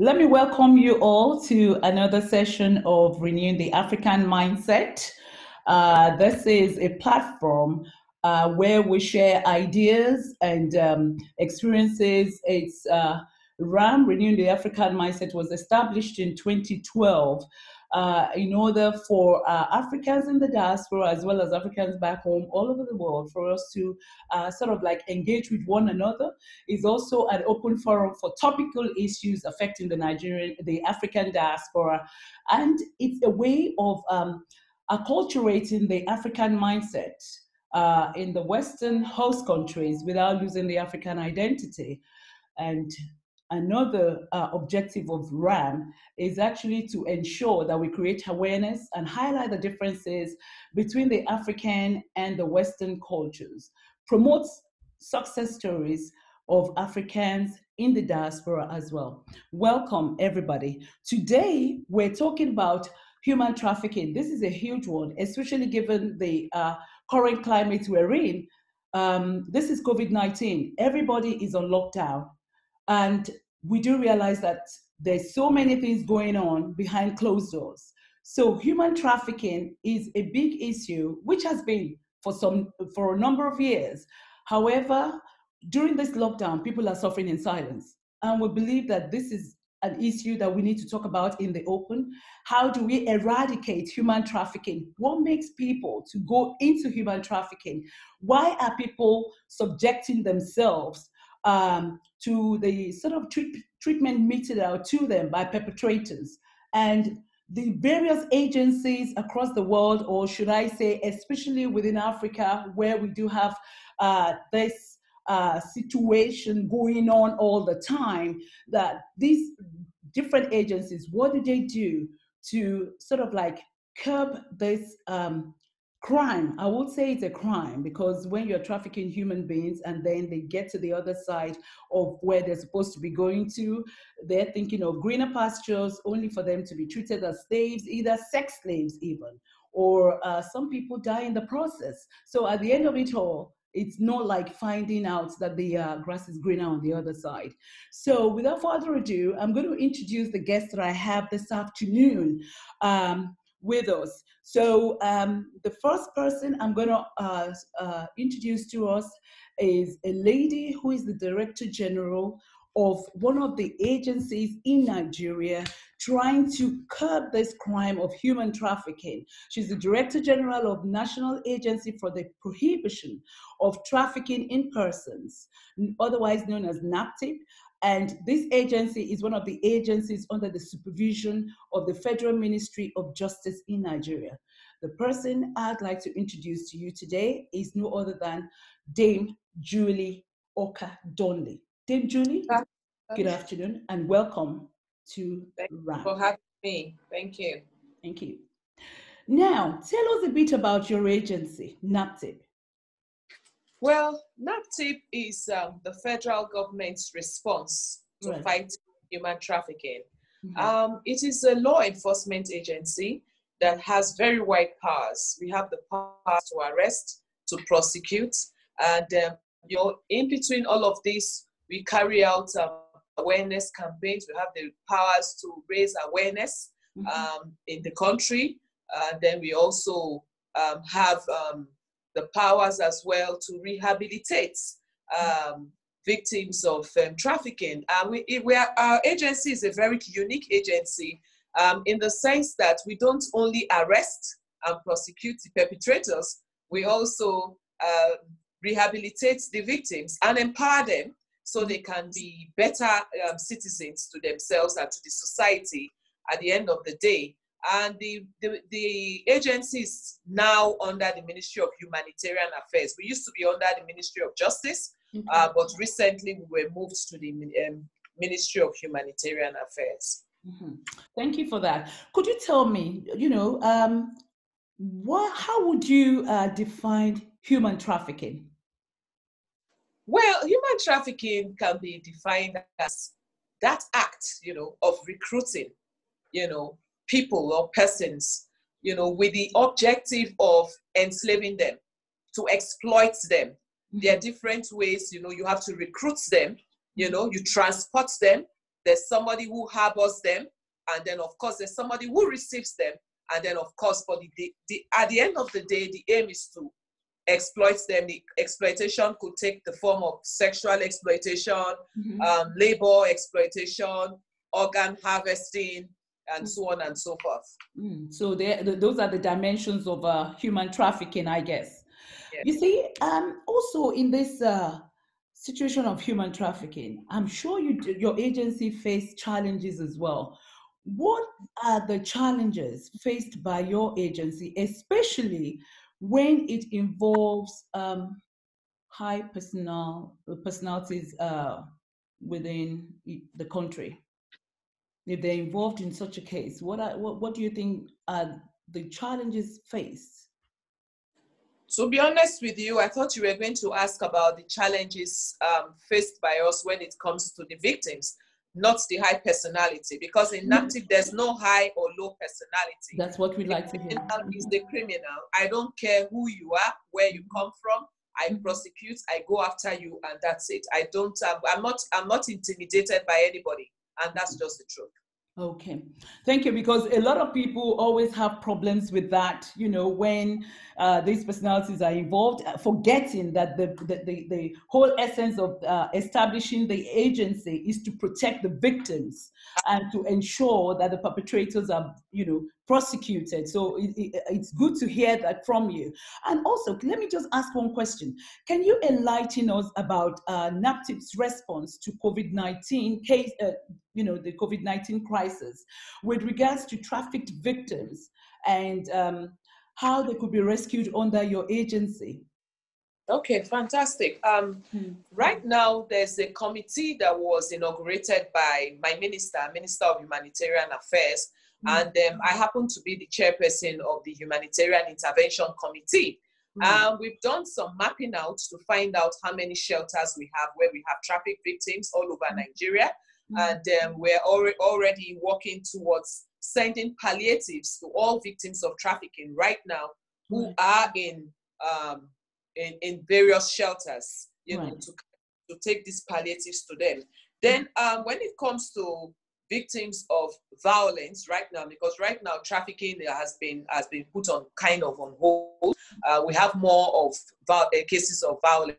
Let me welcome you all to another session of Renewing the African Mindset. This is a platform where we share ideas and experiences. It's RAM, Renewing the African Mindset, was established in 2012 in order for Africans in the diaspora as well as Africans back home all over the world, for us to sort of like engage with one another. It's also an open forum for topical issues affecting the African diaspora, and it's a way of acculturating the African mindset in the Western host countries without losing the African identity. And another objective of RAM is actually to ensure that we create awareness and highlight the differences between the African and the Western cultures, promote success stories of Africans in the diaspora as well. Welcome, everybody. Today, we're talking about human trafficking. This is a huge one, especially given the current climate we're in. This is COVID-19. Everybody is on lockdown. And we do realize that there's so many things going on behind closed doors. So human trafficking is a big issue, which has been for a number of years. However, during this lockdown, people are suffering in silence. And we believe that this is an issue that we need to talk about in the open. How do we eradicate human trafficking? What makes people to go into human trafficking? Why are people subjecting themselves to the sort of treatment meted out to them by perpetrators? And the various agencies across the world, or should I say, especially within Africa, where we do have this situation going on all the time, that these different agencies, what do they do to sort of like curb this crime? I would say it's a crime, because when you're trafficking human beings and then they get to the other side of where they're supposed to be going to, they're thinking of greener pastures, only for them to be treated as slaves, either sex slaves even, or some people die in the process. So at the end of it all, it's not like finding out that the grass is greener on the other side. So without further ado, I'm going to introduce the guests that I have this afternoon with us. So the first person I'm going to introduce to us is a lady who is the Director General of one of the agencies in Nigeria trying to curb this crime of human trafficking. She's the Director General of National Agency for the Prohibition of Trafficking in Persons, otherwise known as NAPTIP. And this agency is one of the agencies under the supervision of the Federal Ministry of Justice in Nigeria. The person I'd like to introduce to you today is no other than Dame Julie Okah-Donli. Dame Julie, good afternoon and welcome to RAM. Thank you for having me. Thank you. Thank you. Now, tell us a bit about your agency, NAPTIP. Well, NAPTIP is the federal government's response to fight human trafficking. It is a law enforcement agency that has very wide powers. We have the power to arrest, to prosecute, and in between all of this, we carry out awareness campaigns. We have the powers to raise awareness in the country. Then we also have the powers as well to rehabilitate victims of trafficking. Our agency is a very unique agency in the sense that we don't only arrest and prosecute the perpetrators, we also rehabilitate the victims and empower them so they can be better citizens to themselves and to the society at the end of the day. And the agency is now under the Ministry of Humanitarian Affairs. We used to be under the Ministry of Justice, but recently we were moved to the Ministry of Humanitarian Affairs. Thank you for that. Could you tell me, you know, how would you define human trafficking? Well, human trafficking can be defined as that act, you know, of recruiting, you know, people or persons, you know, with the objective of enslaving them, to exploit them. There are different ways, you know, you have to recruit them, you know, you transport them, There's somebody who harbors them, and then of course there's somebody who receives them, and then of course for the at the end of the day, the aim is to exploit them. The exploitation could take the form of sexual exploitation, mm-hmm. Labor exploitation, organ harvesting, and mm-hmm. so on and so forth. Mm. So those are the dimensions of human trafficking, I guess. Yes. You see, also in this situation of human trafficking, I'm sure your agency faced challenges as well. What are the challenges faced by your agency, especially when it involves high personalities within the country? If they're involved in such a case, what do you think are the challenges faced? To be honest with you, I thought you were going to ask about the challenges faced by us when it comes to the victims, not the high personality, because in NAPTIP, there's no high or low personality. That's what we like to hear. The criminal is the criminal. I don't care who you are, where you come from. I prosecute, I go after you, and that's it. I don't have, I'm not intimidated by anybody, and that's just the truth. Okay, thank you, because a lot of people always have problems with that, you know, when these personalities are involved, forgetting that the whole essence of establishing the agency is to protect the victims and to ensure that the perpetrators are, you know, prosecuted. So it's good to hear that from you. And also, let me just ask one question. Can you enlighten us about NAPTIP's response to COVID-19 case, you know, the COVID-19 crisis with regards to trafficked victims and how they could be rescued under your agency? Okay, fantastic. Right now, there's a committee that was inaugurated by my minister, Minister of Humanitarian Affairs, and I happen to be the chairperson of the Humanitarian Intervention Committee. We've done some mapping out to find out how many shelters we have where we have traffic victims all over Nigeria. And we're already working towards sending palliatives to all victims of trafficking right now who are in various shelters, you know, to take these palliatives to them. Then when it comes to victims of violence right now, because right now trafficking has been put on kind of on hold. We have more of cases of violence.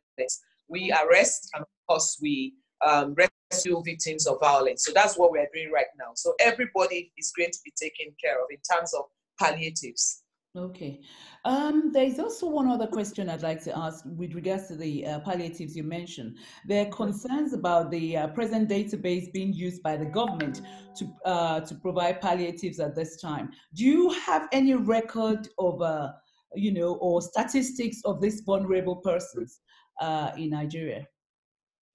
We arrest and of course we rescue victims of violence. So that's what we're doing right now. So everybody is going to be taken care of in terms of palliatives. Okay. There's also one other question I'd like to ask with regards to the palliatives you mentioned. There are concerns about the present database being used by the government to provide palliatives at this time. Do you have any record of, you know, or statistics of these vulnerable persons in Nigeria?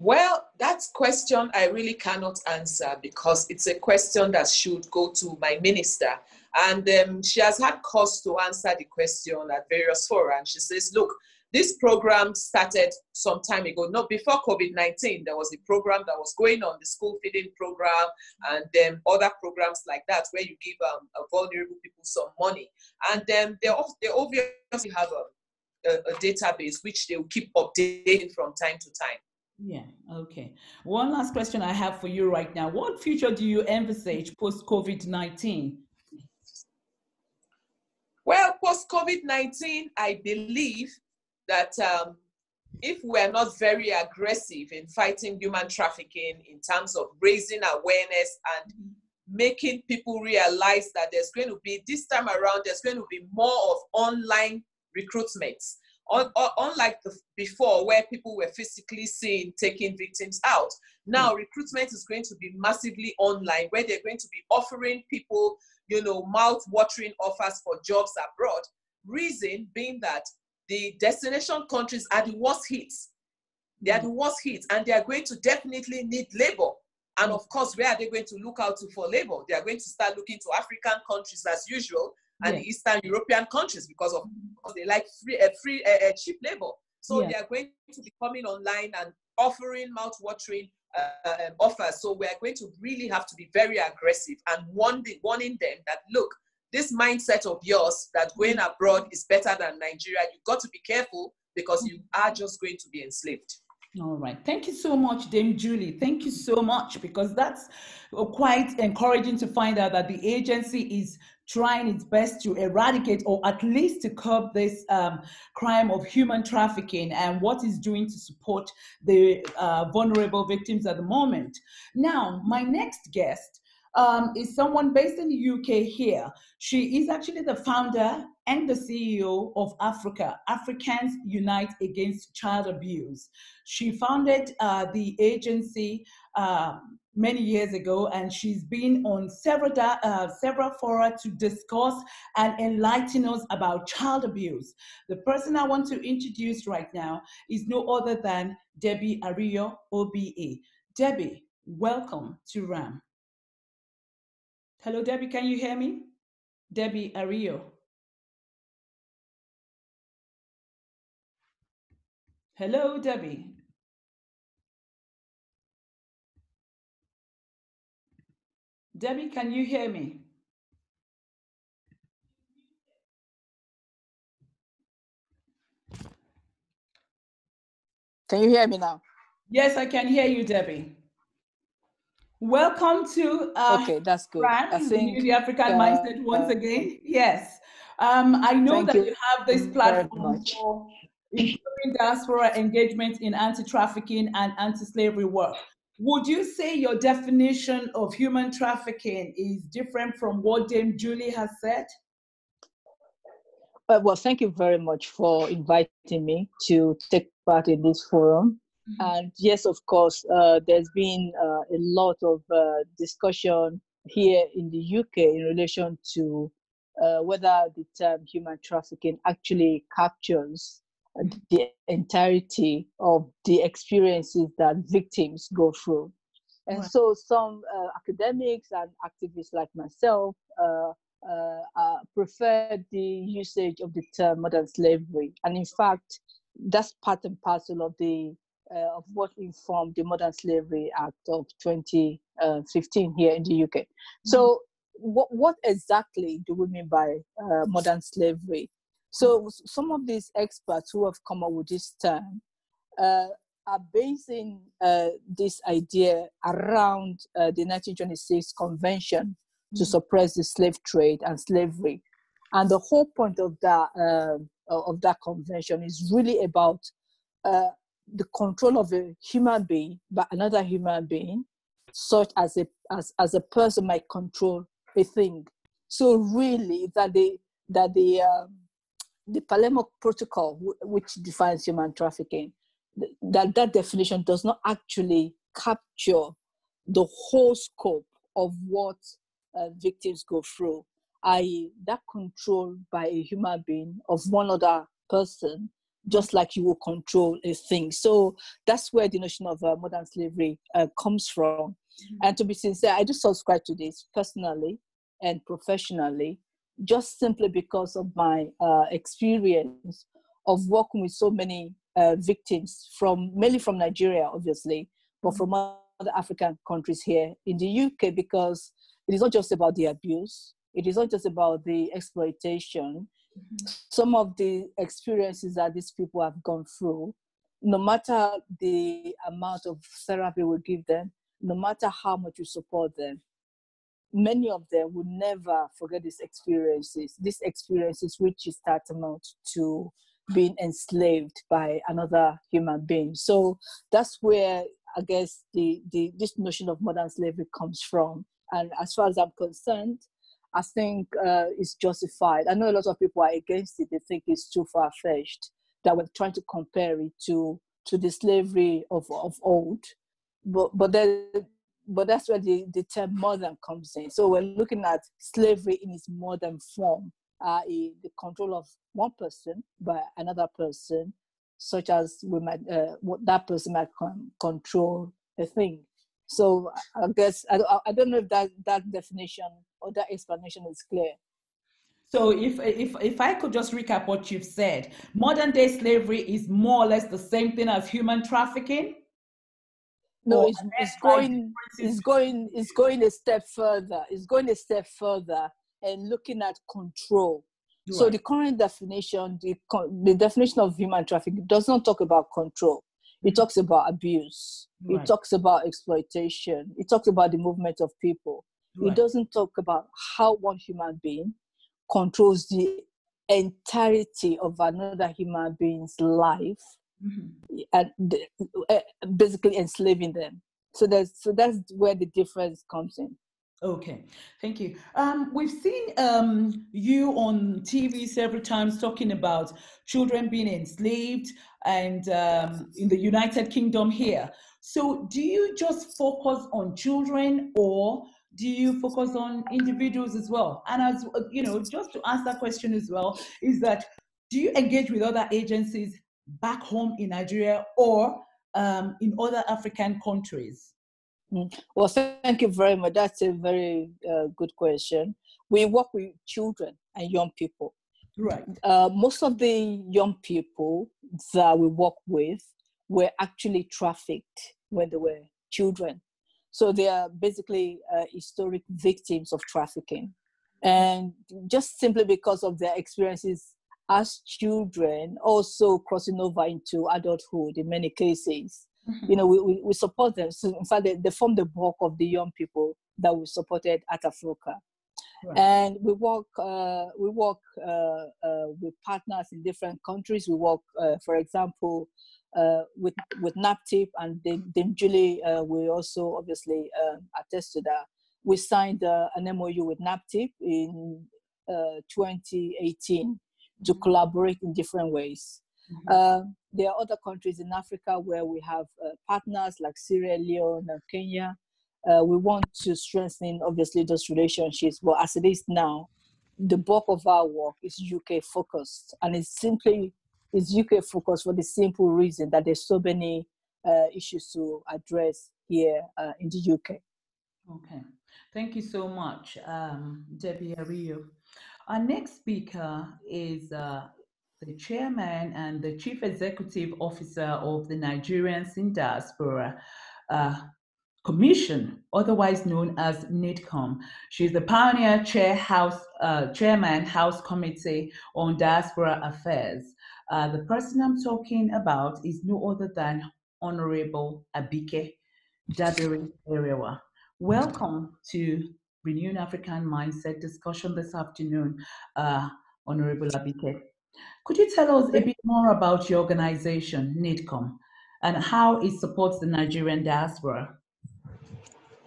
Well, that question I really cannot answer because it's a question that should go to my minister. And she has had cause to answer the question at various fora. And she says, look, this program started some time ago. No, before COVID-19, there was a program that was going on, the school feeding program, and then other programs like that, where you give vulnerable people some money. And then they obviously have a database, which they will keep updating from time to time. Yeah, okay. One last question I have for you right now. What future do you envisage post-COVID-19? Well, post-COVID-19, I believe that if we're not very aggressive in fighting human trafficking in terms of raising awareness and making people realize that there's going to be, this time around, there's going to be more of online recruitments. Unlike before, where people were physically seen taking victims out, now recruitment is going to be massively online, where they're going to be offering people, you know, mouth-watering offers for jobs abroad. Reason being that the destination countries are the worst hits. They are the worst hits, and they are going to definitely need labor. And of course, where are they going to look out to for labor? They are going to start looking to African countries as usual and the Eastern European countries because of they like cheap labor. So they are going to be coming online and offering mouth-watering offers. So we are going to really have to be very aggressive and warning them that, look, this mindset of yours that going abroad is better than Nigeria, you've got to be careful because you are just going to be enslaved. All right. Thank you so much, Dame Julie. Thank you so much, because that's quite encouraging to find out that the agency is trying its best to eradicate, or at least to curb, this crime of human trafficking, and what it's doing to support the vulnerable victims at the moment. Now, my next guest is someone based in the UK here. She is actually the founder and the CEO of Africa Africans Unite Against Child Abuse. She founded the agency many years ago, and she's been on several fora to discuss and enlighten us about child abuse. The person I want to introduce right now is no other than Debbie Ariyo, OBA. Debbie, welcome to RAM. Hello, Debbie, can you hear me? Debbie Ariyo. Hello, Debbie. Debbie, can you hear me? Can you hear me now? Yes, I can hear you, Debbie. Welcome to okay, that's good. Fran, I think, the African Mindset once again. Yes, I know that you have this platform for improving diaspora engagement in anti-trafficking and anti-slavery work. Would you say your definition of human trafficking is different from what Dame Julie has said? Well, thank you very much for inviting me to take part in this forum. Mm-hmm. And yes, of course, there's been a lot of discussion here in the UK in relation to whether the term human trafficking actually captures the entirety of the experiences that victims go through. And right. So some academics and activists like myself preferred the usage of the term modern slavery. And in fact, that's part and parcel of what informed the Modern Slavery Act of 2015 here in the UK. Mm-hmm. So what exactly do we mean by modern slavery? So some of these experts who have come up with this term are basing this idea around the 1926 Convention mm-hmm. to suppress the slave trade and slavery. And the whole point of that convention is really about the control of a human being by another human being, such as a person might control a thing. So really, the Palermo Protocol, which defines human trafficking, that definition does not actually capture the whole scope of what victims go through, i.e., that control by a human being of one other person, just like you will control a thing. So that's where the notion of modern slavery comes from. Mm-hmm. And to be sincere, I do subscribe to this personally and professionally, just simply because of my experience of working with so many victims, mainly from Nigeria, obviously, but from other African countries here in the UK, because it is not just about the abuse, it is not just about the exploitation. Mm-hmm. Some of the experiences that these people have gone through, no matter the amount of therapy we give them, no matter how much we support them, many of them will never forget these experiences. These experiences, which is tantamount to being enslaved by another human being. So that's where I guess this notion of modern slavery comes from. And as far as I'm concerned, I think it's justified. I know a lot of people are against it. They think it's too far-fetched, that we're trying to compare it to the slavery of old. But that's where the term modern comes in. So we're looking at slavery in its modern form, i.e. the control of one person by another person, such as what that person might control a thing. So I guess, I don't know if that definition or that explanation is clear. So if I could just recap what you've said, modern day slavery is more or less the same thing as human trafficking? No, it's going a step further. It's going a step further and looking at control. Right. So the current definition, the definition of human trafficking does not talk about control. It talks about abuse. Right. It talks about exploitation. It talks about the movement of people. Right. It doesn't talk about how one human being controls the entirety of another human being's life, mm-hmm. and basically enslaving them. So that's where the difference comes in. Okay, thank you. We've seen you on TV several times talking about children being enslaved and in the United Kingdom here. So do you just focus on children, or do you focus on individuals as well? And as you know, just to ask that question as well, is that do you engage with other agencies back home in Nigeria or in other African countries? Well, thank you very much. That's a very good question. We work with children and young people. Right. Most of the young people that we work with were actually trafficked when they were children. So they are basically historic victims of trafficking. And just simply because of their experiences as children, also crossing over into adulthood in many cases. Mm-hmm. You know, we support them. So in fact, they form the bulk of the young people that we supported at Afroca. Right. And we work with partners in different countries. We work, for example, with NAPTIP and Dame Julie. We also obviously attest to that. We signed an MOU with NAPTIP in 2018 mm-hmm. to collaborate in different ways. Mm-hmm. There are other countries in Africa where we have partners like Sierra Leone and Kenya. We want to strengthen, obviously, those relationships. But as it is now, the bulk of our work is UK-focused. And it's UK-focused for the simple reason that there's so many issues to address here in the UK. Okay. Thank you so much, Debbie Ariyo. Our next speaker is... the chairman and the chief executive officer of the Nigerians in Diaspora Commission, otherwise known as NIDCOM. She's the pioneer chairman House Committee on Diaspora Affairs. The person I'm talking about is no other than Honorable Abike Dabiri-Erewa. Welcome to Renewing African Mindset discussion this afternoon, Honorable Abike. Could you tell us a bit more about your organization, NIDCOM, and how it supports the Nigerian diaspora?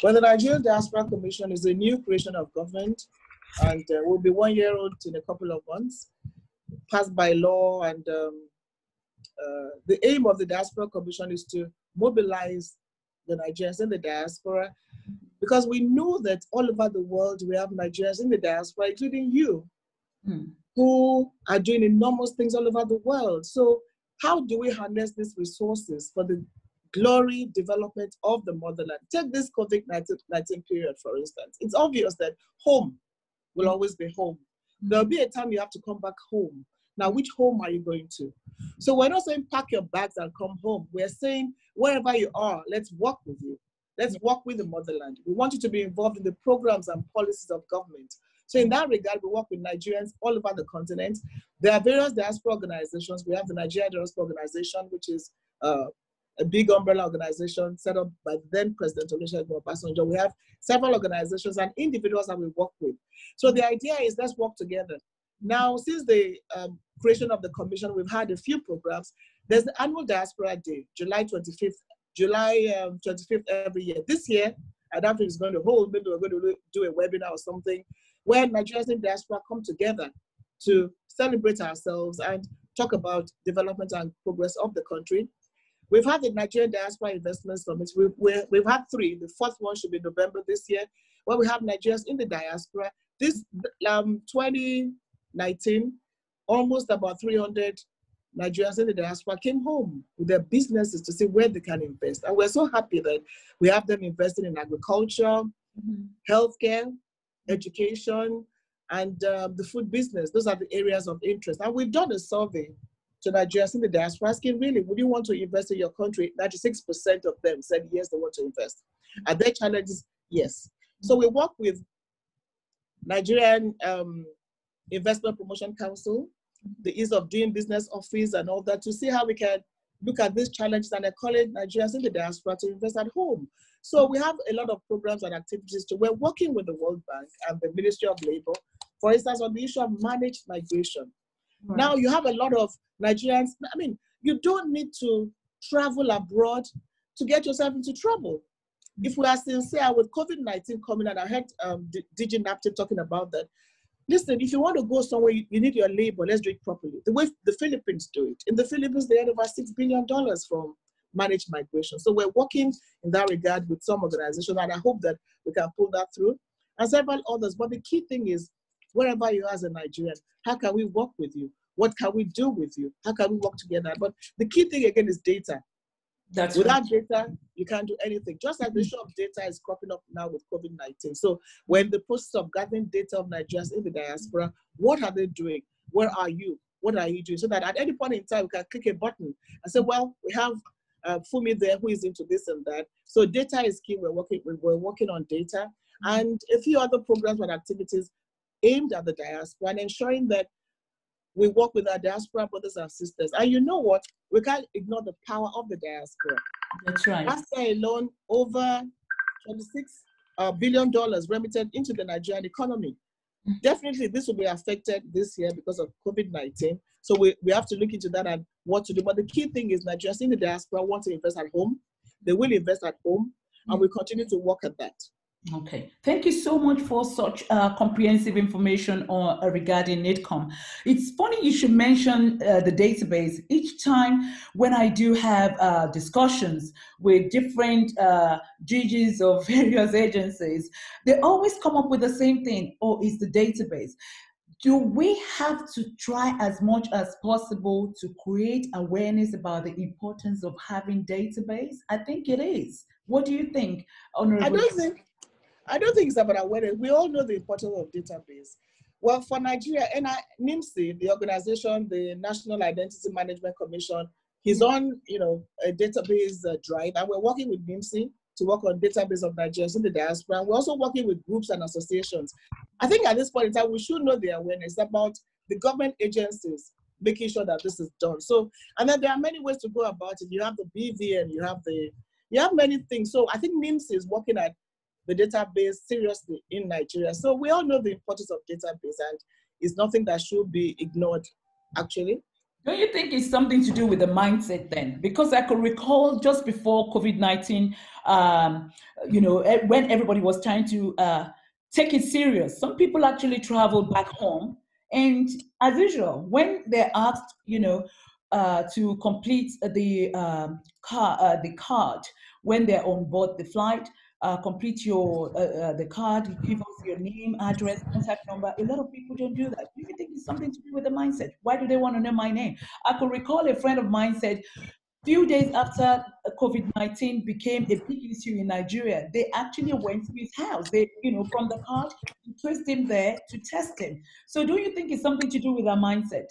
Well, the Nigerian Diaspora Commission is a new creation of government, and will be 1 year old in a couple of months, passed by law. And the aim of the Diaspora Commission is to mobilize the Nigerians in the diaspora, because we know that all over the world we have Nigerians in the diaspora, including you. Hmm. Who are doing enormous things all over the world. So how do we harness these resources for the glory development of the motherland? Take this COVID-19 period, for instance. It's obvious that home will always be home. There'll be a time you have to come back home. Now, which home are you going to? So we're not saying pack your bags and come home. We're saying wherever you are, let's work with you. Let's work with the motherland. We want you to be involved in the programs and policies of government. So in that regard, we work with Nigerians all over the continent. There are various diaspora organizations. We have the Nigeria Diaspora Organization, which is a big umbrella organization set up by then President Olusegun Obasanjo. We have several organizations and individuals that we work with. So the idea is let's work together. Now, since the creation of the commission, we've had a few programs. There's the annual Diaspora Day, July 25th every year. This year, I don't think it's going to hold. Maybe we're going to do a webinar or something, where Nigerians in diaspora come together to celebrate ourselves and talk about development and progress of the country. We've had the Nigerian Diaspora Investment Summit. We've had three. The fourth one should be November this year, where we have Nigerians in the diaspora. This 2019, almost about 300 Nigerians in the diaspora came home with their businesses to see where they can invest. And we're so happy that we have them investing in agriculture, mm-hmm. healthcare, education, and the food business. Those are the areas of interest. And we've done a survey to Nigerians in the diaspora asking, really, would you want to invest in your country? 96% of them said, yes, they want to invest. Are there challenges? Yes. So we work with Nigerian Investment Promotion Council, the Ease of Doing Business Office, and all that to see how we can look at these challenges and encourage Nigerians in the diaspora to invest at home. So we have a lot of programs and activities too. We're working with the World Bank and the Ministry of Labor, for instance, on the issue of managed migration. Right. Now you have a lot of Nigerians, I mean, you don't need to travel abroad to get yourself into trouble. If we are sincere with COVID-19 coming, and I heard DJ NAPTIP talking about that. Listen, if you want to go somewhere, you need your labor. Let's do it properly. The way the Philippines do it. In the Philippines, they had over $6 billion from managed migration. So we're working in that regard with some organizations, and I hope that we can pull that through, and several others. But the key thing is, wherever you are as a Nigerian, how can we work with you? What can we do with you? How can we work together? But the key thing, again, is data. That's without data, you can't do anything. Just as the issue of data is cropping up now with COVID-19. So we're in the process of gathering data of Nigerians in the diaspora. What are they doing? Where are you? What are you doing? So that at any point in time, we can click a button and say, well, we have Fumi there who is into this and that. So data is key. We're working on data and a few other programs and activities aimed at the diaspora and ensuring that we work with our diaspora brothers and sisters. And you know what? We can't ignore the power of the diaspora. That's right. Last year alone, over $26 billion remitted into the Nigerian economy. Mm-hmm. Definitely, this will be affected this year because of COVID-19. So we have to look into that and what to do. But the key thing is Nigerians in the diaspora want to invest at home. They will invest at home, mm-hmm. and we continue to work at that. Okay, thank you so much for such comprehensive information regarding NAPTIP. It's funny you should mention the database. Each time when I do have discussions with different GGs of various agencies, they always come up with the same thing, oh, it's the database. Do we have to try as much as possible to create awareness about the importance of having database? I think it is. What do you think, Honorable? I don't think it's about awareness. We all know the importance of database. Well, for Nigeria, NIMSI, the organization, the National Identity Management Commission, is on, you know, a database drive, and we're working with NIMSI to work on database of Nigerians in the diaspora. And we're also working with groups and associations. I think at this point in time, we should know the awareness about the government agencies making sure that this is done. So, and then there are many ways to go about it. You have the BVN, you have many things. So I think NIMSI is working at the database seriously in Nigeria. So we all know the importance of database, and it's nothing that should be ignored, actually. Don't you think it's something to do with the mindset then? Because I could recall just before COVID-19, you know, when everybody was trying to take it serious, some people actually traveled back home. And as usual, when they're asked, you know, to complete the card when they're on board the flight, complete your the card, you give us your name, address, contact number. A lot of people don't do that. Do you think it's something to do with the mindset? Why do they want to know my name? I could recall a friend of mine said, few days after COVID-19 became a big issue in Nigeria, they actually went to his house. They, you know, from the card, you traced him there to test him. So do you think it's something to do with our mindset?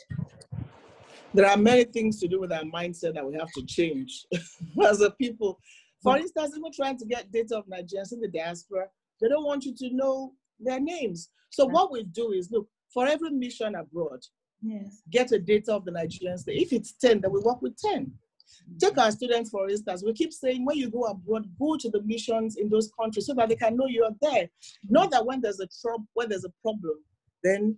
There are many things to do with our mindset that we have to change as a people. For instance, even trying to get data of Nigerians in the diaspora, they don't want you to know their names. So what we do is, look, for every mission abroad, get a data of the Nigerians. If it's 10, then we work with 10. Take our students, for instance. We keep saying, when you go abroad, go to the missions in those countries so that they can know you are there. Not that when there's a trouble, when there's a problem, then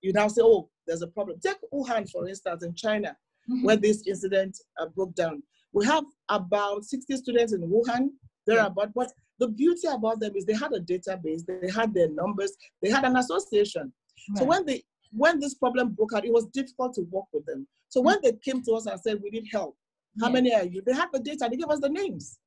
you now say, oh, there's a problem. Take Wuhan, for instance, in China, where this incident broke down. We have about 60 students in Wuhan, thereabout, but the beauty about them is they had a database, they had their numbers, they had an association. Right. So when this problem broke out, it was difficult to work with them. So when they came to us and said, we need help, how many are you? They had the data, they gave us the names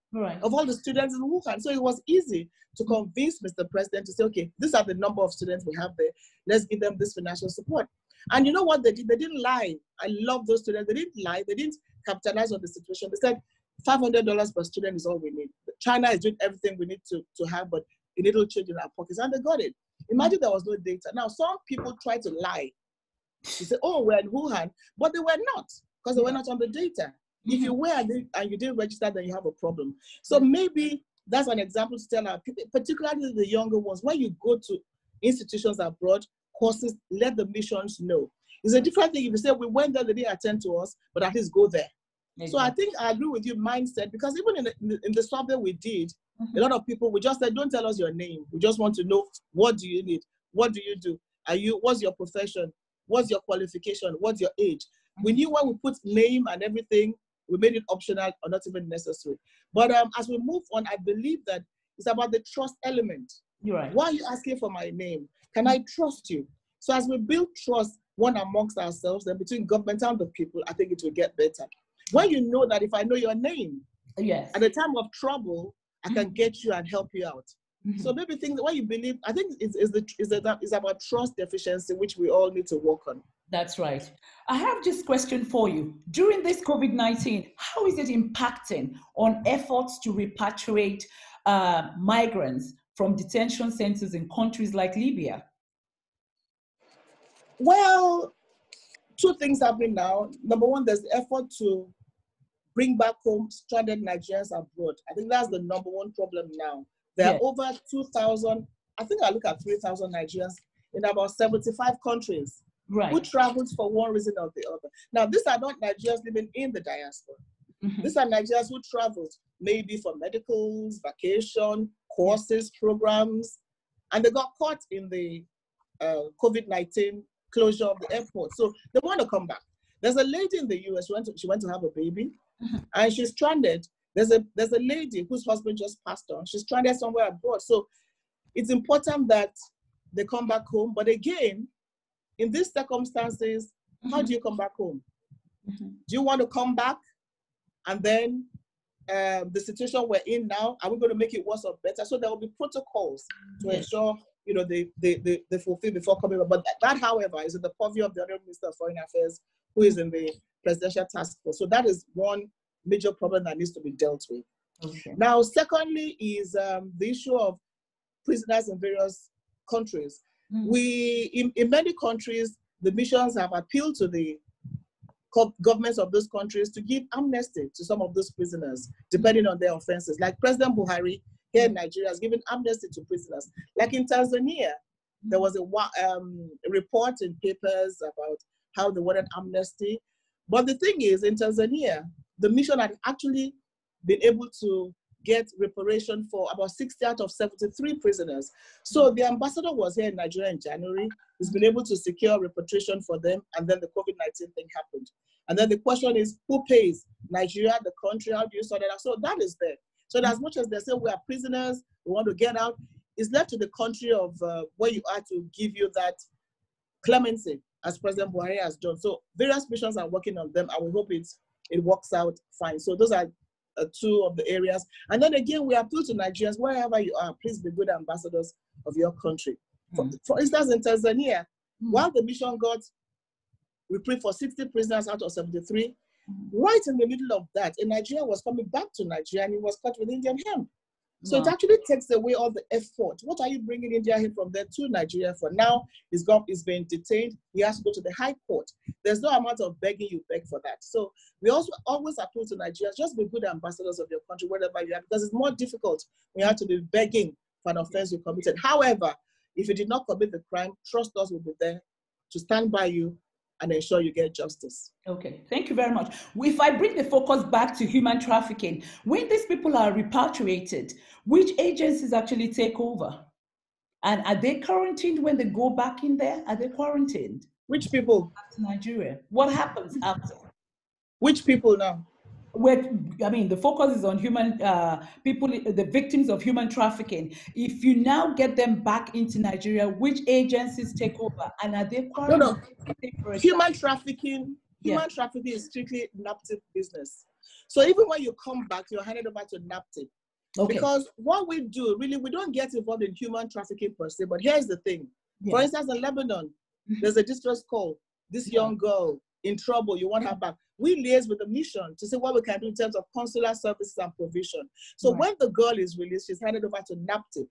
of all the students in Wuhan. So it was easy to convince Mr. President to say, okay, these are the number of students we have there, let's give them this financial support. And you know what they did? They didn't lie. I love those students. They didn't lie. They didn't capitalize on the situation. They said $500 per student is all we need. China is doing everything we need to have, but a little change in our pockets. And they got it. Imagine there was no data. Now, some people try to lie. They say, oh, we're in Wuhan. But they were not, because they were not on the data. If you were and you didn't register, then you have a problem. So maybe that's an example to tell our people, particularly the younger ones. When you go to institutions abroad, courses, let the missions know. It's a different thing if you say, we went there, they didn't attend to us, but at least go there. Maybe. So I think I agree with you, mindset, because even in the survey we did, a lot of people, we just said, don't tell us your name. We just want to know, what do you need? What do you do? What's your profession? What's your qualification? What's your age? We knew when we put name and everything, we made it optional or not even necessary. But as we move on, I believe that it's about the trust element. You're right. Why are you asking for my name? Can I trust you? So as we build trust, one amongst ourselves, then between government and the people, I think it will get better. When you know that if I know your name, yes, at the time of trouble, I can get you and help you out. So maybe things, what you believe, I think is about trust deficiency, which we all need to work on. That's right. I have this question for you. During this COVID-19, how is it impacting on efforts to repatriate migrants from detention centers in countries like Libya? Well, two things happening now. Number one, there's the effort to bring back home stranded Nigerians abroad. I think that's the number one problem now. There are over 2,000, I think I look at 3,000 Nigerians in about 75 countries who traveled for one reason or the other. Now, these are not Nigerians living in the diaspora. These are Nigerians who traveled maybe for medicals, vacation, courses, programs, and they got caught in the COVID-19 closure of the airport. So they want to come back. There's a lady in the US, she went to have a baby, and she's stranded. There's a lady whose husband just passed on. She's stranded somewhere abroad. So it's important that they come back home. But again, in these circumstances, how do you come back home? Do you want to come back and then the situation we're in now, are we going to make it worse or better? So there will be protocols to ensure they fulfill before coming back. But that, however, is in the purview of the Honorable Minister of Foreign Affairs, who is in the Presidential Task Force. So that is one major problem that needs to be dealt with. Now, secondly is the issue of prisoners in various countries. In many countries, the missions have appealed to the governments of those countries to give amnesty to some of those prisoners, depending on their offenses. Like President Buhari here in Nigeria has given amnesty to prisoners. Like in Tanzania, there was a report in papers about how they wanted amnesty. But the thing is, in Tanzania, the mission had actually been able to get reparation for about 60 out of 73 prisoners. So the ambassador was here in Nigeria in January. He's been able to secure repatriation for them, and then the COVID-19 thing happened. And then the question is, who pays? Nigeria, the country, how do you sort it out? So that is there. So that as much as they say we are prisoners, we want to get out, it's left to the country of where you are to give you that clemency, as President Buhari has done. So various missions are working on them, and we hope it works out fine. So those are two of the areas. And then again, we appeal to Nigerians, wherever you are, please be good ambassadors of your country. For instance, in Tanzania, while the mission got reprieve for 60 prisoners out of 73, right in the middle of that, a Nigerian was coming back to Nigeria and he was caught with Indian hemp. So it actually takes away all the effort. What are you bringing India here from there to Nigeria for? Now he's been detained. He has to go to the high court. There's no amount of begging you beg for that. So we also always appeal to Nigerians, just be good ambassadors of your country, wherever you are, because it's more difficult when you have to be begging for an offense you committed. However, if you did not commit the crime, trust us, will be there to stand by you and ensure you get justice. Okay, thank you very much. If I bring the focus back to human trafficking, when these people are repatriated, which agencies actually take over? And are they quarantined when they go back in there? Are they quarantined? Which people? Back to Nigeria. What happens after? Which people now? I mean, the focus is on human people, the victims of human trafficking. If you now get them back into Nigeria, which agencies take over, and are they quarantined? No. Human trafficking is strictly NAPTIP business. So even when you come back, you're handed over to NAPTIP. Okay. Because what we do, really, we don't get involved in human trafficking per se. But here's the thing: for instance, in Lebanon, there's a distress call. This young girl in trouble, you want her back. We liaise with the mission to see what we can do in terms of consular services and provision. So when the girl is released, she's handed over to NAPTIP.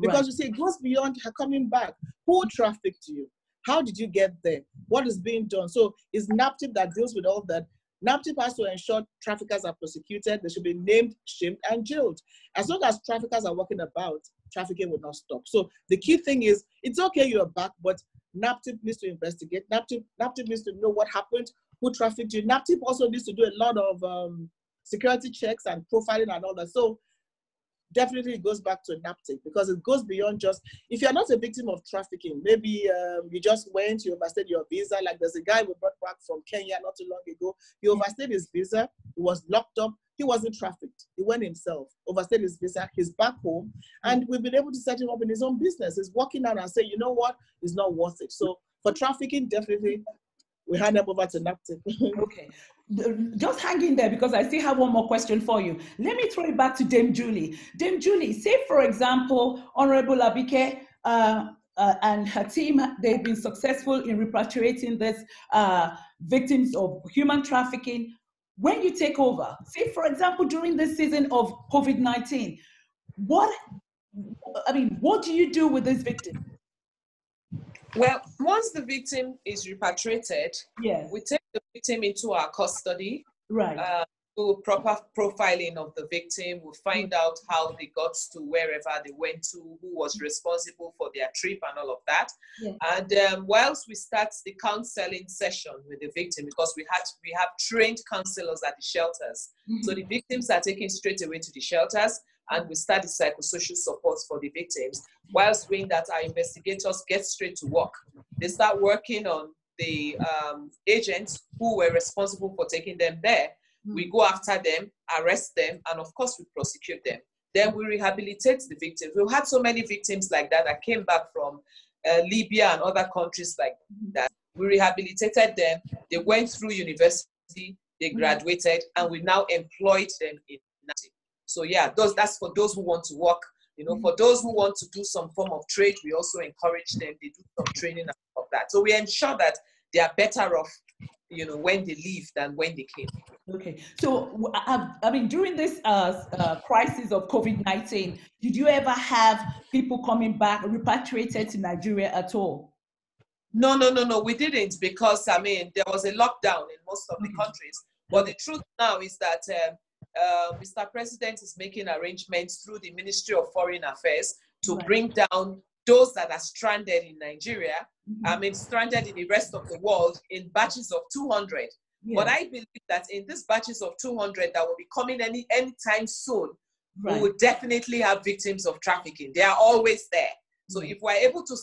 Because you see, it goes beyond her coming back. Who trafficked you? How did you get there? What is being done? So it's NAPTIP that deals with all that. NAPTIP has to ensure traffickers are prosecuted. They should be named, shamed, and jailed. As long as traffickers are walking about, trafficking will not stop. So the key thing is, it's okay, you're back, but NAPTIP needs to investigate. NAPTIP needs to know what happened, who trafficked you. NAPTIP also needs to do a lot of security checks and profiling and all that. So definitely it goes back to NAPTIP, because it goes beyond just, if you're not a victim of trafficking, maybe you just went, you overstayed your visa. Like there's a guy we brought back from Kenya not too long ago. He overstayed his visa. He was locked up. He wasn't trafficked. He went himself, overstayed his visa. He's back home. And we've been able to set him up in his own business. He's walking out and say, you know what? It's not worth it. So for trafficking, definitely, we hand them over to NAPTIP. Okay. Just hang in there, because I still have one more question for you. Let me throw it back to Dame Julie. Dame Julie, say, for example, Honorable Abike and her team, they've been successful in repatriating these victims of human trafficking. When you take over, say, for example, during the season of COVID-19, what do you do with this victim? Well, once the victim is repatriated, we take the victim into our custody, right? Do proper profiling of the victim. We'll find out how they got to wherever they went to, who was responsible for their trip and all of that. Yeah. And whilst we start the counseling session with the victim, because we have trained counselors at the shelters. So the victims are taken straight away to the shelters, and we start the psychosocial support for the victims. Whilst doing that, our investigators get straight to work. They start working on the agents who were responsible for taking them there. We go after them, arrest them, and of course we prosecute them. Then we rehabilitate the victims. We've had so many victims like that came back from Libya and other countries like that. We rehabilitated them. They went through university, they graduated, and we now employed them in NAPTIP. So yeah, that's for those who want to work. You know, for those who want to do some form of trade, we also encourage them. They do some training and all of that. So we ensure that they are better off, you know, when they leave than when they came. Okay. So, during this crisis of COVID-19, did you ever have people coming back, repatriated to Nigeria at all? No, we didn't, because, there was a lockdown in most of the countries. But the truth now is that... Mr. President is making arrangements through the Ministry of Foreign Affairs to bring down those that are stranded in Nigeria, stranded in the rest of the world, in batches of 200. Yeah. But I believe that in these batches of 200 that will be coming anytime soon, we will definitely have victims of trafficking. They are always there. So if we're able to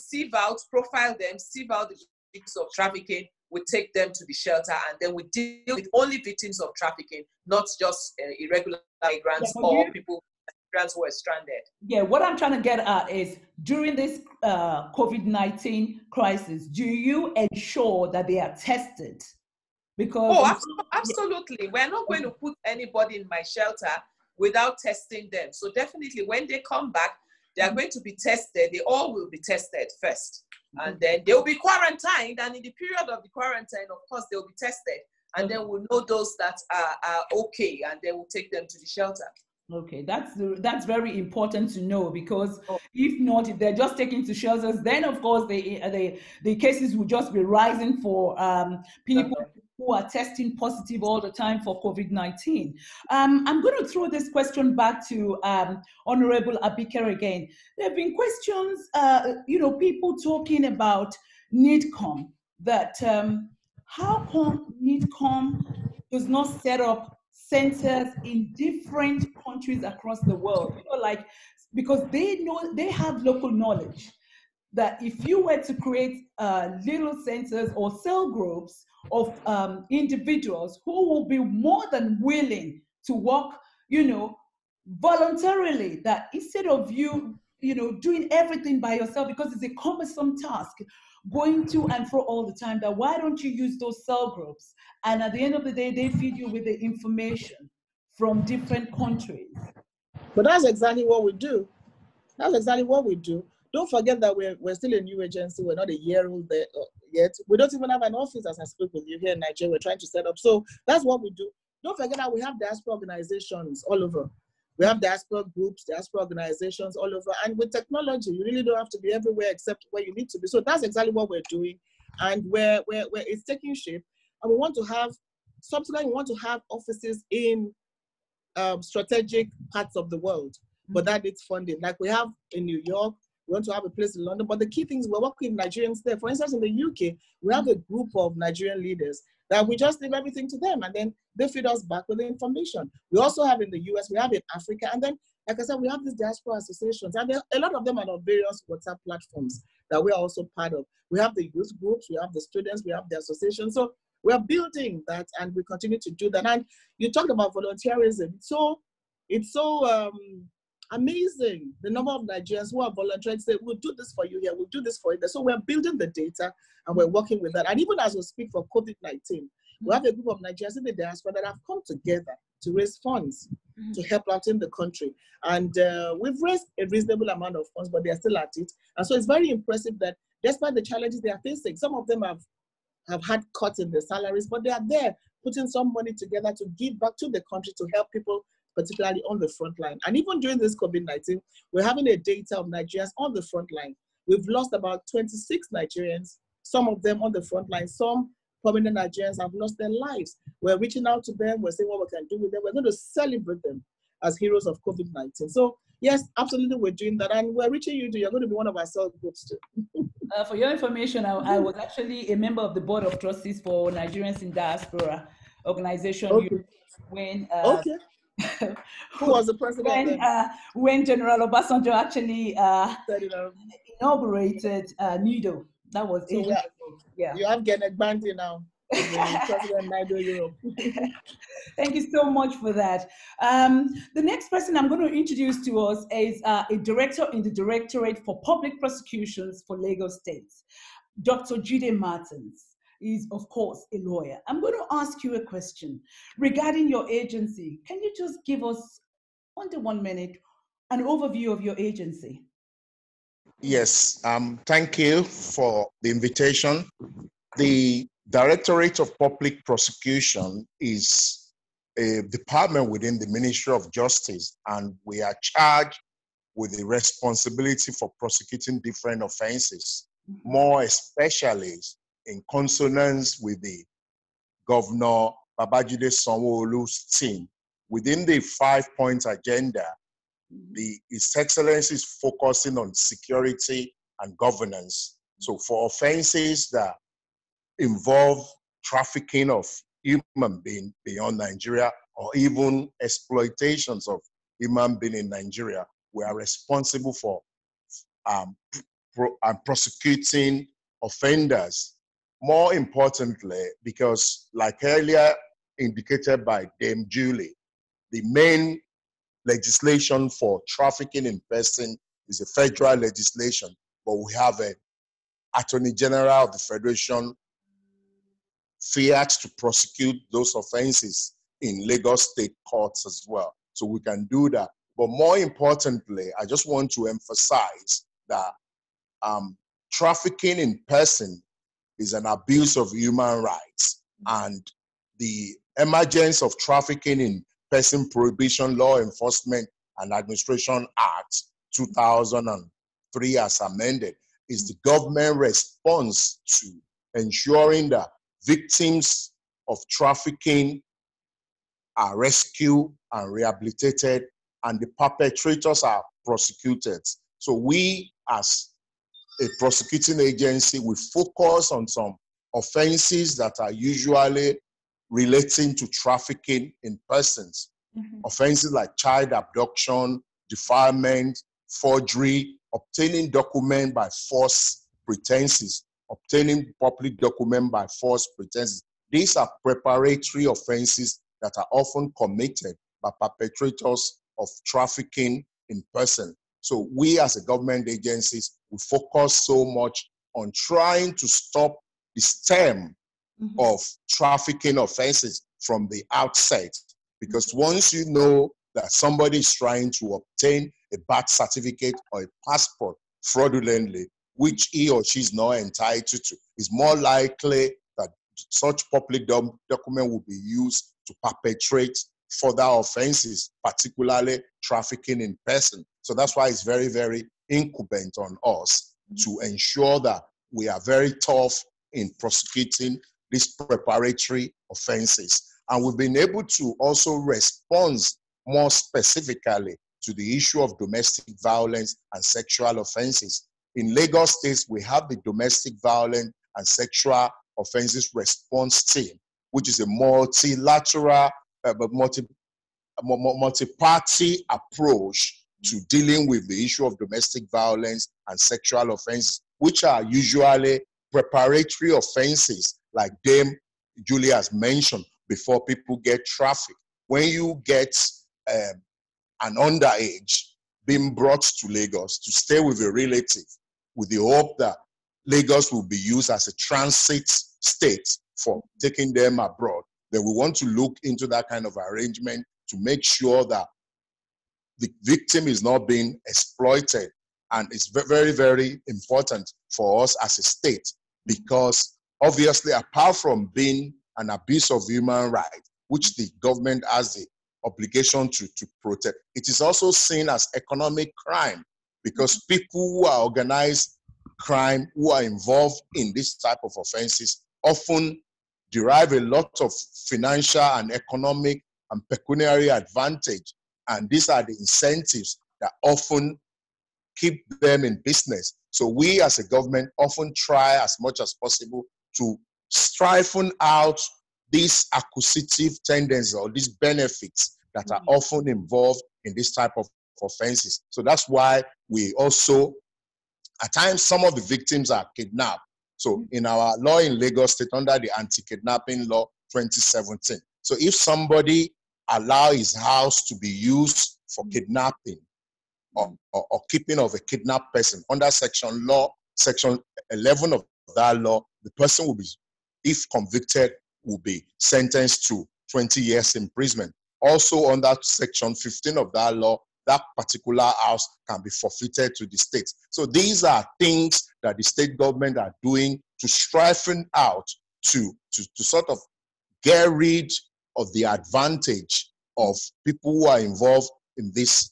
profile them, sieve out the victims of trafficking, we take them to the shelter, and then we deal with only victims of trafficking, not just irregular migrants or migrants who are stranded. Yeah, what I'm trying to get at is, during this COVID-19 crisis, do you ensure that they are tested? Because absolutely. Yeah. We're not going to put anybody in my shelter without testing them. So definitely when they come back, they are going to be tested. They all will be tested first. And then they'll be quarantined, and in the period of the quarantine, of course, they'll be tested. And then we'll know those that are okay, and then we'll take them to the shelter. Okay, that's very important to know, because if not, if they're just taken to shelters, then of course the cases will just be rising for people who are testing positive all the time for COVID-19. I'm going to throw this question back to Honorable Abike again. There have been questions, people talking about NIDCOM, that how come NIDCOM does not set up centers in different countries across the world? Because they know, they have local knowledge, that if you were to create little centers or cell groups of individuals who will be more than willing to work, voluntarily, that instead of you doing everything by yourself, because it's a cumbersome task, going to and fro all the time, that why don't you use those cell groups? And at the end of the day, they feed you with the information from different countries. But that's exactly what we do. That's exactly what we do. Don't forget that we're still a new agency. We're not a year old yet. We don't even have an office, as I speak with you, here in Nigeria. We're trying to set up. So that's what we do. Don't forget that we have diaspora organizations all over. We have diaspora groups, diaspora organizations all over. And with technology, you really don't have to be everywhere except where you need to be. So that's exactly what we're doing. And where it's taking shape. And we want to have, subsequently, we want to have offices in strategic parts of the world. But that needs funding. Like we have in New York, We want to have a place in London. But the key things, we're working with Nigerians there. For instance, in the UK, we have a group of Nigerian leaders that we just leave everything to them, and then they feed us back with the information. We also have in the US, we have in Africa, and then, like I said, we have these diaspora associations, and a lot of them are on various WhatsApp platforms that we are also part of. We have the youth groups, we have the students, we have the association. So we're building that, and we continue to do that. And you talked about volunteerism. So it's so amazing, the number of Nigerians who are volunteering say, we'll do this for you here, we'll do this for you there. So we're building the data, and we're working with that. And even as we speak for COVID-19, we have a group of Nigerians in the diaspora that have come together to raise funds to help out in the country. And we've raised a reasonable amount of funds, but they're still at it. And so it's very impressive that despite the challenges they are facing, some of them have had cuts in their salaries, but they are there putting some money together to give back to the country to help people, particularly on the front line. And even during this COVID-19, we're having a data of Nigerians on the front line. We've lost about 26 Nigerians, some of them on the front line, some prominent Nigerians have lost their lives. We're reaching out to them. We're seeing what we can do with them. We're going to celebrate them as heroes of COVID-19. So, yes, absolutely, we're doing that. And we're reaching you to, you're going to be one of our cell groups too. For your information, I was actually a member of the Board of Trustees for Nigerians in Diaspora Organization. Okay. When, who was the president? When General Obasanjo actually inaugurated NIDO. That was so it. Yeah. You have Genek Bandi now. Thank you so much for that. The next person I'm going to introduce to us is a director in the Directorate for Public Prosecutions for Lagos State, Dr. Jude Martins. Is, of course, a lawyer. I'm going to ask you a question regarding your agency. Can you just give us, under 1 minute, an overview of your agency? Yes, thank you for the invitation. The Directorate of Public Prosecution is a department within the Ministry of Justice, and we are charged with the responsibility for prosecuting different offenses, more especially in consonance with the Governor Babajide Sanwo-Olu's team. Within the 5-point agenda, His Excellency is focusing on security and governance. So for offenses that involve trafficking of human beings beyond Nigeria or even exploitations of human beings in Nigeria, we are responsible for prosecuting offenders. More importantly, because like earlier indicated by Dame Julie, the main legislation for trafficking in person is a federal legislation, but we have an Attorney General of the Federation fiat to prosecute those offenses in Lagos State courts as well. So we can do that. But more importantly, I just want to emphasize that trafficking in person is an abuse of human rights, and the emergence of Trafficking in Person Prohibition Law Enforcement and Administration Act 2003 as amended is the government response to ensuring that victims of trafficking are rescued and rehabilitated and the perpetrators are prosecuted. So we as a prosecuting agency will focus on some offenses that are usually relating to trafficking in persons. Offenses like child abduction, defilement, forgery, obtaining document by false pretenses, obtaining public document by false pretenses. These are preparatory offenses that are often committed by perpetrators of trafficking in person. So we as a government agencies, we focus so much on trying to stop the stem of trafficking offenses from the outset. Because once you know that somebody is trying to obtain a birth certificate or a passport fraudulently, which he or she is not entitled to, it's more likely that such public document will be used to perpetrate further offenses, particularly trafficking in person. So that's why it's very, very incumbent on us to ensure that we are very tough in prosecuting these preparatory offenses. And we've been able to also respond more specifically to the issue of domestic violence and sexual offenses. In Lagos State, we have the Domestic Violence and Sexual Offenses Response Team, which is a multilateral, multi-party approach to dealing with the issue of domestic violence and sexual offenses, which are usually preparatory offenses, like Dame Julie has mentioned, before people get trafficked. When you get an underage being brought to Lagos to stay with a relative, with the hope that Lagos will be used as a transit state for taking them abroad, then we want to look into that kind of arrangement to make sure that the victim is not being exploited. And it's very, very important for us as a state, because obviously, apart from being an abuse of human rights, which the government has the obligation to protect, it is also seen as economic crime, because people who are organized crime, who are involved in this type of offenses, often derive a lot of financial and economic and pecuniary advantage. And these are the incentives that often keep them in business. So we as a government often try as much as possible to siphon out these acquisitive tendencies or these benefits that are often involved in this type of offenses. So that's why we also, at times, some of the victims are kidnapped. So in our law in Lagos State, under the Anti-Kidnapping Law 2017, so if somebody allows his house to be used for kidnapping or keeping of a kidnapped person, under section 11 of that law, the person will be, if convicted, will be sentenced to 20 years imprisonment. Also under section 15 of that law, that particular house can be forfeited to the state. So these are things that the state government are doing to siphon out, to sort of get rid of the advantage of people who are involved in this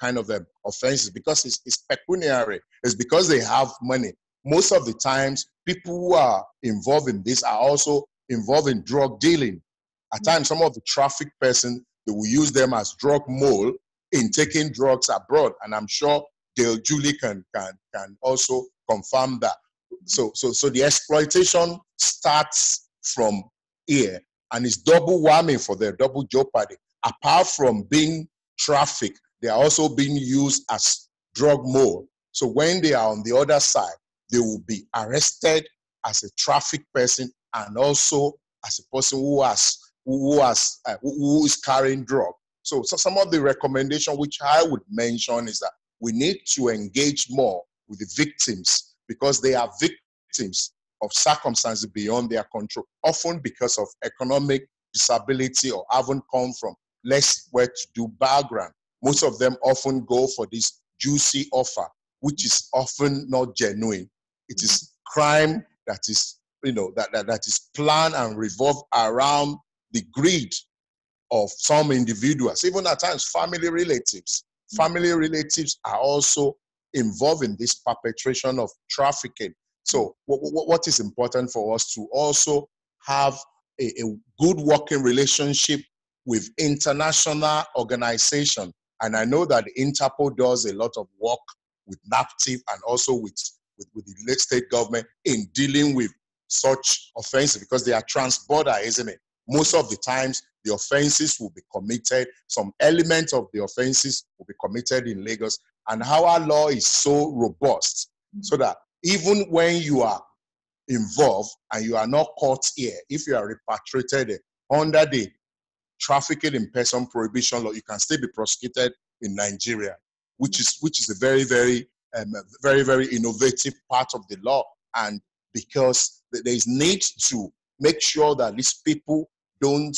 kind of offenses, because it's pecuniary. It's because they have money. Most of the times, people who are involved in this are also involved in drug dealing. At times, some of the trafficked person, they will use them as drug mole in taking drugs abroad. And I'm sure Dale Julie can also confirm that. So the exploitation starts from here, and it's double whammy for their double jeopardy. Apart from being trafficked, they are also being used as drug mole. So when they are on the other side, they will be arrested as a trafficked person and also as a person who is carrying drug. So some of the recommendation which I would mention is that we need to engage more with the victims, because they are victims of circumstances beyond their control, often because of economic disability or haven't come from less well-to-do background. Most of them often go for this juicy offer, which is often not genuine. It is crime that is, that is planned and revolved around the greed of some individuals, even at times family relatives. Family relatives are also involved in this perpetration of trafficking. So what is important for us to also have a good working relationship with international organizations. And I know that Interpol does a lot of work with NAPTIP and also with the state government in dealing with such offenses, because they are transborder, isn't it? Most of the times, the offenses will be committed, some element of the offenses will be committed in Lagos, and how our law is so robust, so that even when you are involved and you are not caught here, if you are repatriated under the Trafficking in Person Prohibition Law, you can still be prosecuted in Nigeria, which is a very, very innovative part of the law. And because there is need to make sure that these people don't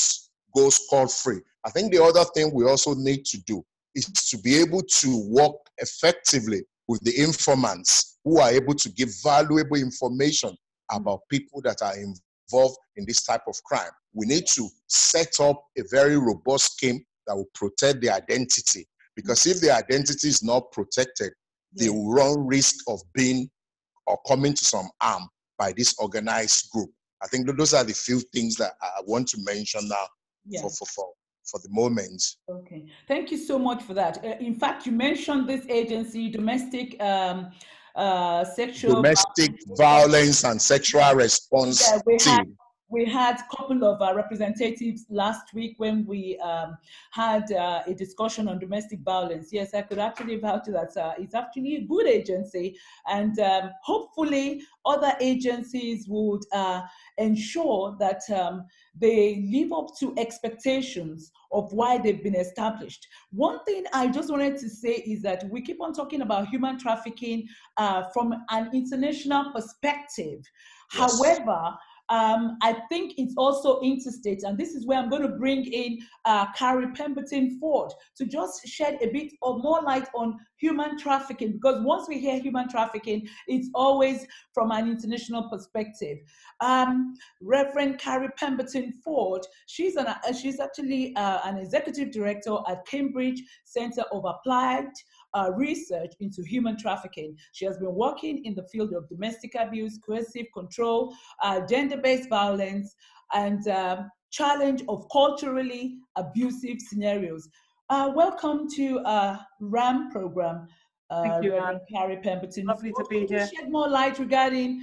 go scot-free. I think the other thing we also need to do is to be able to work effectively with the informants, who are able to give valuable information about people that are involved in this type of crime. We need to set up a very robust scheme that will protect the identity, because if the identity is not protected, they will run risk of being or coming to some harm by this organized group. I think those are the few things that I want to mention now. Yeah. for for the moment. Okay, thank you so much for that. In fact, you mentioned this agency, Domestic Violence and Sexual Response Team. We had a couple of representatives last week when we had a discussion on domestic violence. Yes, I could actually vouch to that. It's actually a good agency, and hopefully other agencies would ensure that they live up to expectations of why they've been established. One thing I just wanted to say is that we keep on talking about human trafficking from an international perspective. Yes. However, I think it's also interstate, and this is where I'm going to bring in Carrie Pemberton-Ford to just shed a bit of more light on human trafficking, because once we hear human trafficking, it's always from an international perspective. Reverend Carrie Pemberton-Ford, she's actually an executive director at Cambridge Center of Applied Research into Human Trafficking. She has been working in the field of domestic abuse, coercive control, gender-based violence, and challenge of culturally abusive scenarios. Welcome to RAM program. Thank you, Carrie Pemberton. Lovely to be here. Shed more light regarding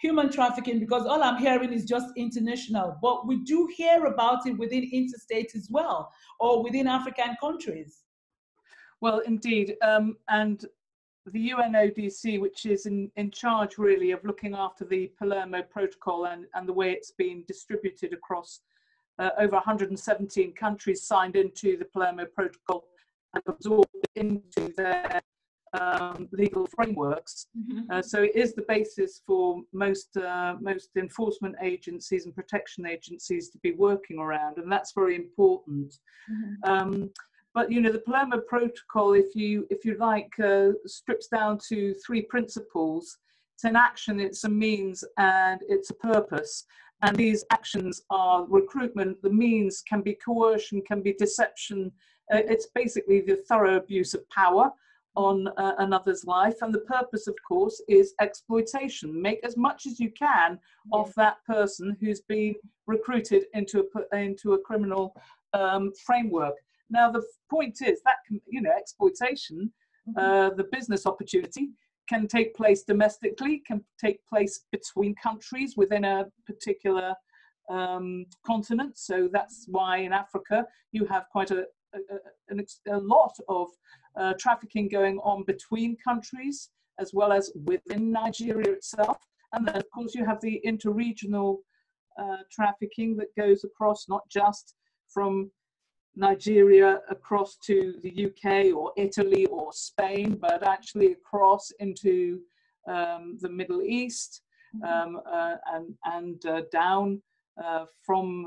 human trafficking, because all I'm hearing is just international, but we do hear about it within interstate as well, or within African countries. Well, indeed, and the UNODC, which is in charge really of looking after the Palermo Protocol and the way it's been distributed across over 117 countries signed into the Palermo Protocol and absorbed into their legal frameworks. Mm-hmm. So it is the basis for most enforcement agencies and protection agencies to be working around, and that's very important. Mm-hmm. But you know, the Palermo Protocol, if you like, strips down to three principles. It's an action, it's a means, and it's a purpose. And these actions are recruitment. The means can be coercion, can be deception. It's basically the thorough abuse of power on another's life. And the purpose, of course, is exploitation. Make as much as you can of that person who's been recruited into a criminal framework. Now, the point is that, you know, exploitation, the business opportunity can take place domestically, can take place between countries within a particular continent. So that's why in Africa you have quite a lot of trafficking going on between countries as well as within Nigeria itself. And then, of course, you have the interregional trafficking that goes across, not just from Nigeria across to the UK or Italy or Spain, but actually across into the Middle East, and down from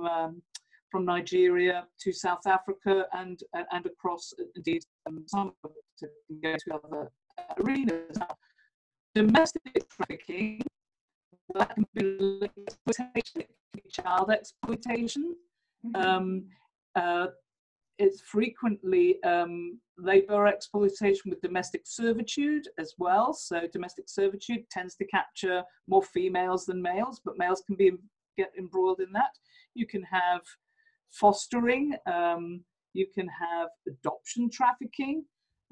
Nigeria to South Africa and across, indeed, some to go to other arenas. Domestic trafficking, that can be exploitation, child exploitation. It's frequently labour exploitation with domestic servitude as well. So domestic servitude tends to capture more females than males, but males can get embroiled in that. You can have fostering. You can have adoption trafficking.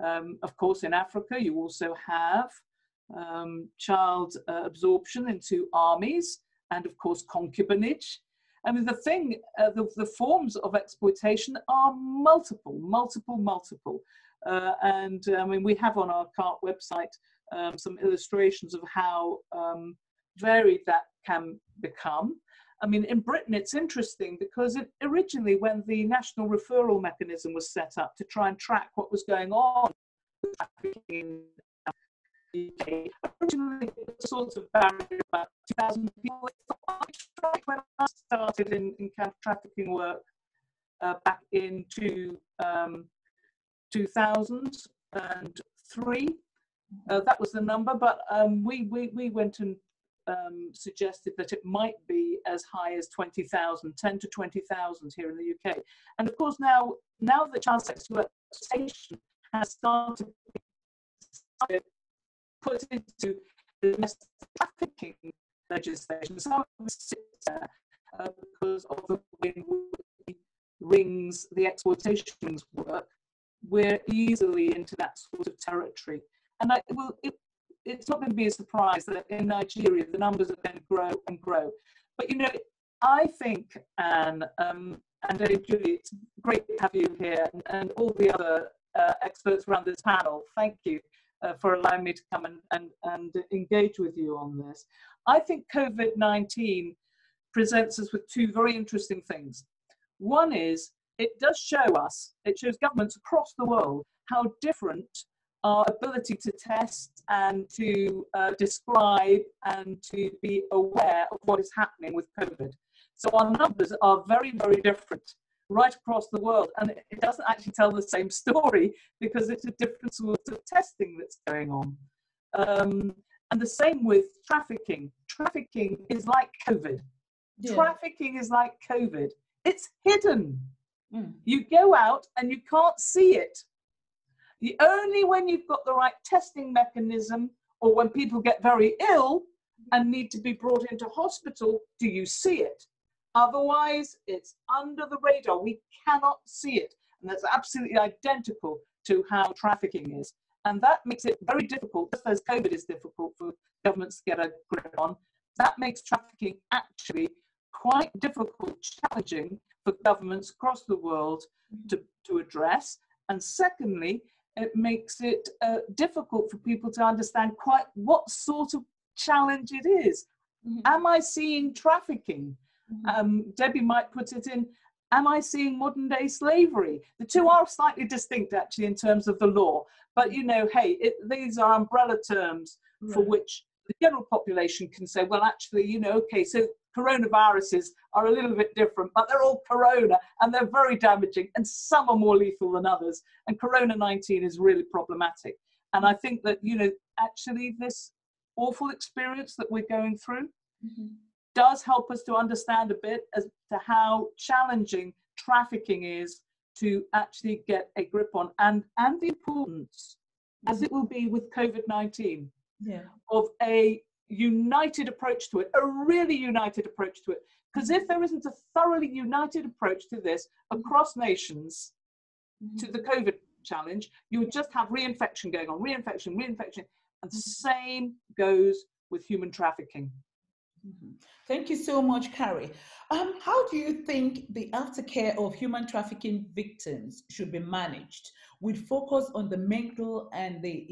Of course, in Africa, you also have child absorption into armies, and of course, concubinage. I mean, the forms of exploitation are multiple. And I mean, we have on our CART website some illustrations of how varied that can become. I mean, in Britain, it's interesting because originally when the national referral mechanism was set up to try and track what was going on in the UK, originally it was sort of barrier about 2,000 people. When I started in counter-trafficking work back in 2003, that was the number, but we went and suggested that it might be as high as 20,000, 10 to 20,000 here in the UK. And of course now the child sexual exploitation has started to put into domestic trafficking legislation. Some of us sit there because of the way we rings, the exploitations work, we're easily into that sort of territory. And it's not going to be a surprise that in Nigeria, the numbers are going to grow and grow. But, you know, I think, Anne, and Dame Julie, it's great to have you here, and all the other experts around this panel. Thank you for allowing me to come and engage with you on this. I think COVID-19 presents us with two very interesting things. One is, it does show us, it shows governments across the world how different our ability to test and to describe and to be aware of what is happening with COVID. So our numbers are very, very different right across the world. And it doesn't actually tell the same story because it's a different sort of testing that's going on. And the same with trafficking. Trafficking is like COVID. Yeah. Trafficking is like COVID. It's hidden. Mm. You go out and you can't see it. The only when you've got the right testing mechanism or when people get very ill and need to be brought into hospital, do you see it? Otherwise, it's under the radar. We cannot see it. And that's absolutely identical to how trafficking is. And that makes it very difficult, just as COVID is difficult for governments to get a grip on. That makes trafficking actually quite difficult, challenging for governments across the world to address. And secondly, it makes it difficult for people to understand quite what sort of challenge it is. Mm-hmm. Am I seeing trafficking? Mm-hmm. Debbie might put it in, am I seeing modern day slavery? The two are slightly distinct actually in terms of the law, but you know, hey, these are umbrella terms right. for which the general population can say, well, actually, you know, okay, so coronaviruses are a little bit different, but they're all corona and they're very damaging and some are more lethal than others. And Corona-19 is really problematic. And I think that, you know, actually this awful experience that we're going through mm-hmm. does help us to understand a bit as to how challenging trafficking is to actually get a grip on and the importance, mm-hmm. as it will be with COVID-19, yeah. of a united approach to it, a really united approach to it. Because if there isn't a thoroughly united approach to this across nations mm-hmm. to the COVID challenge, you'll just have reinfection going on, reinfection. And the same goes with human trafficking. Mm-hmm. Thank you so much, Carrie. How do you think the aftercare of human trafficking victims should be managed, with focus on the mental and the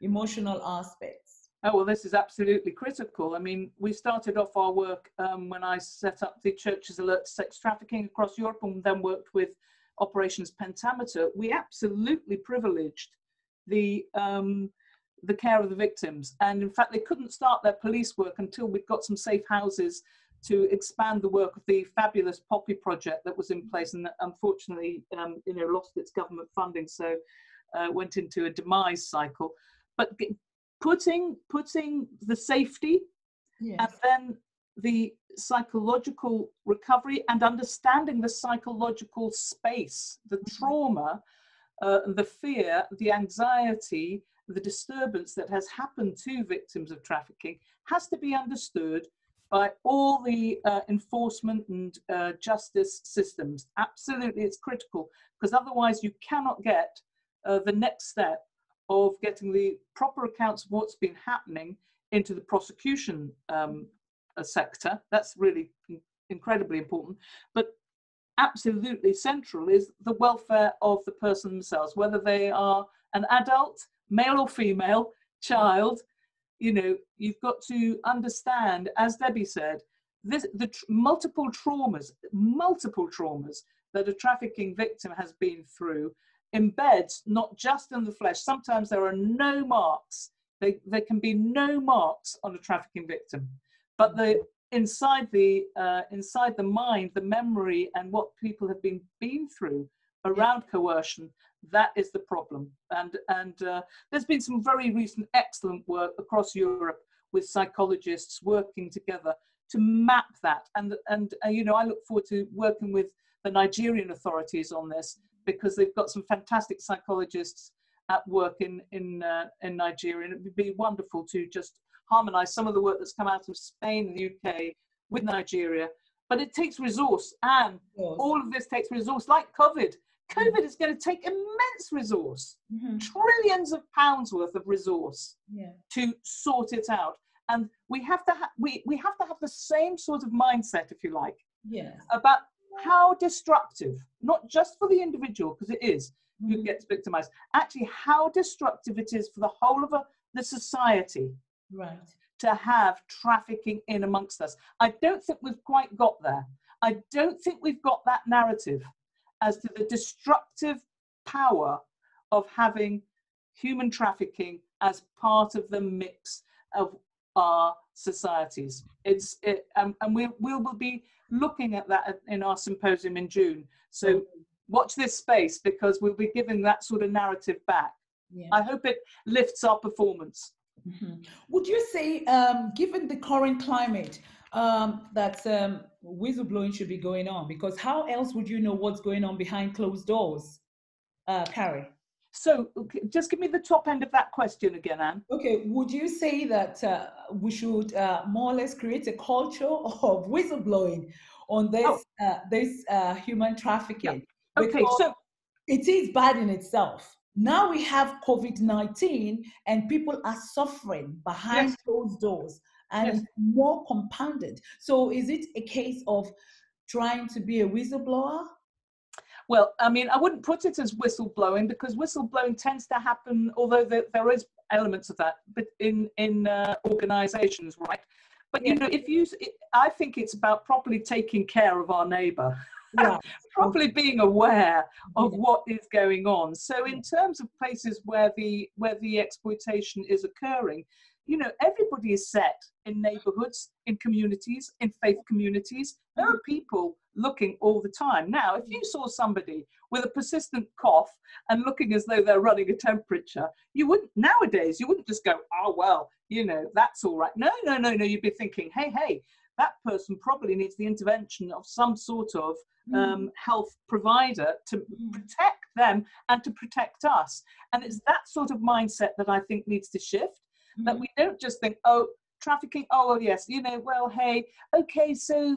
emotional aspects? Oh, well, this is absolutely critical. I mean, we started off our work when I set up the Church's Alert to Sex Trafficking across Europe and then worked with Operations Pentameter. We absolutely privileged the care of the victims, and in fact they couldn't start their police work until we'd got some safe houses to expand the work of the fabulous Poppy project that was in place, and that unfortunately you know, lost its government funding, so went into a demise cycle. But putting the safety yes. and then the psychological recovery and understanding the psychological space, the trauma, the fear, the anxiety, the disturbance that has happened to victims of trafficking has to be understood by all the enforcement and justice systems. Absolutely, it's critical, because otherwise you cannot get the next step of getting the proper accounts of what's been happening into the prosecution sector. That's really incredibly important. But absolutely central is the welfare of the person themselves, whether they are an adult, male or female, child. You know, you've got to understand, as Debbie said, this, the multiple traumas that a trafficking victim has been through embeds, not just in the flesh. Sometimes there are no marks. There can be no marks on a trafficking victim, but the inside the mind, the memory, and what people have been through around yeah. coercion, that is the problem. And there's been some very recent excellent work across Europe with psychologists working together to map that. And you know, I look forward to working with the Nigerian authorities on this, because they've got some fantastic psychologists at work in Nigeria, and it would be wonderful to just harmonise some of the work that's come out of Spain and the UK with Nigeria, But it takes resource, and all of this takes resource, like COVID. COVID is going to take immense resource, trillions of pounds worth of resource to sort it out. And we have to have the same sort of mindset, if you like, about how destructive, not just for the individual, because it is who gets victimized, actually how destructive it is for the whole of the society to have trafficking in amongst us. I don't think we've quite got there. I don't think we've got that narrative as to the destructive power of having human trafficking as part of the mix of our societies. And we will be looking at that in our symposium in June. So watch this space, because we'll be giving that sort of narrative back. I hope it lifts our performance. Would you say, given the current climate, that whistleblowing should be going on? Because how else would you know what's going on behind closed doors, Carrie? So just give me the top end of that question again, Anne. Okay, would you say that we should more or less create a culture of whistleblowing on this, this human trafficking? Yeah. Okay, so it is bad in itself. Now we have COVID-19 and people are suffering behind closed doors, and it's more compounded. So is it a case of trying to be a whistleblower? Well, I mean, I wouldn't put it as whistleblowing, because whistleblowing tends to happen, although there is elements of that, but in organizations, right? But, you know, I think it's about properly taking care of our neighbor. Yeah. Properly being aware of what is going on. So in terms of places where the exploitation is occurring, you know, everybody is set in neighborhoods, in communities, in faith communities. There are people looking all the time. Now, if you saw somebody with a persistent cough and looking as though they're running a temperature, you wouldn't, nowadays, you wouldn't just go, oh, well, you know, that's all right. No, you'd be thinking, hey, that person probably needs the intervention of some sort of health provider to protect them and to protect us. And it's that sort of mindset that I think needs to shift, that we don't just think, oh, trafficking, oh, yes, you know, well, hey, okay, so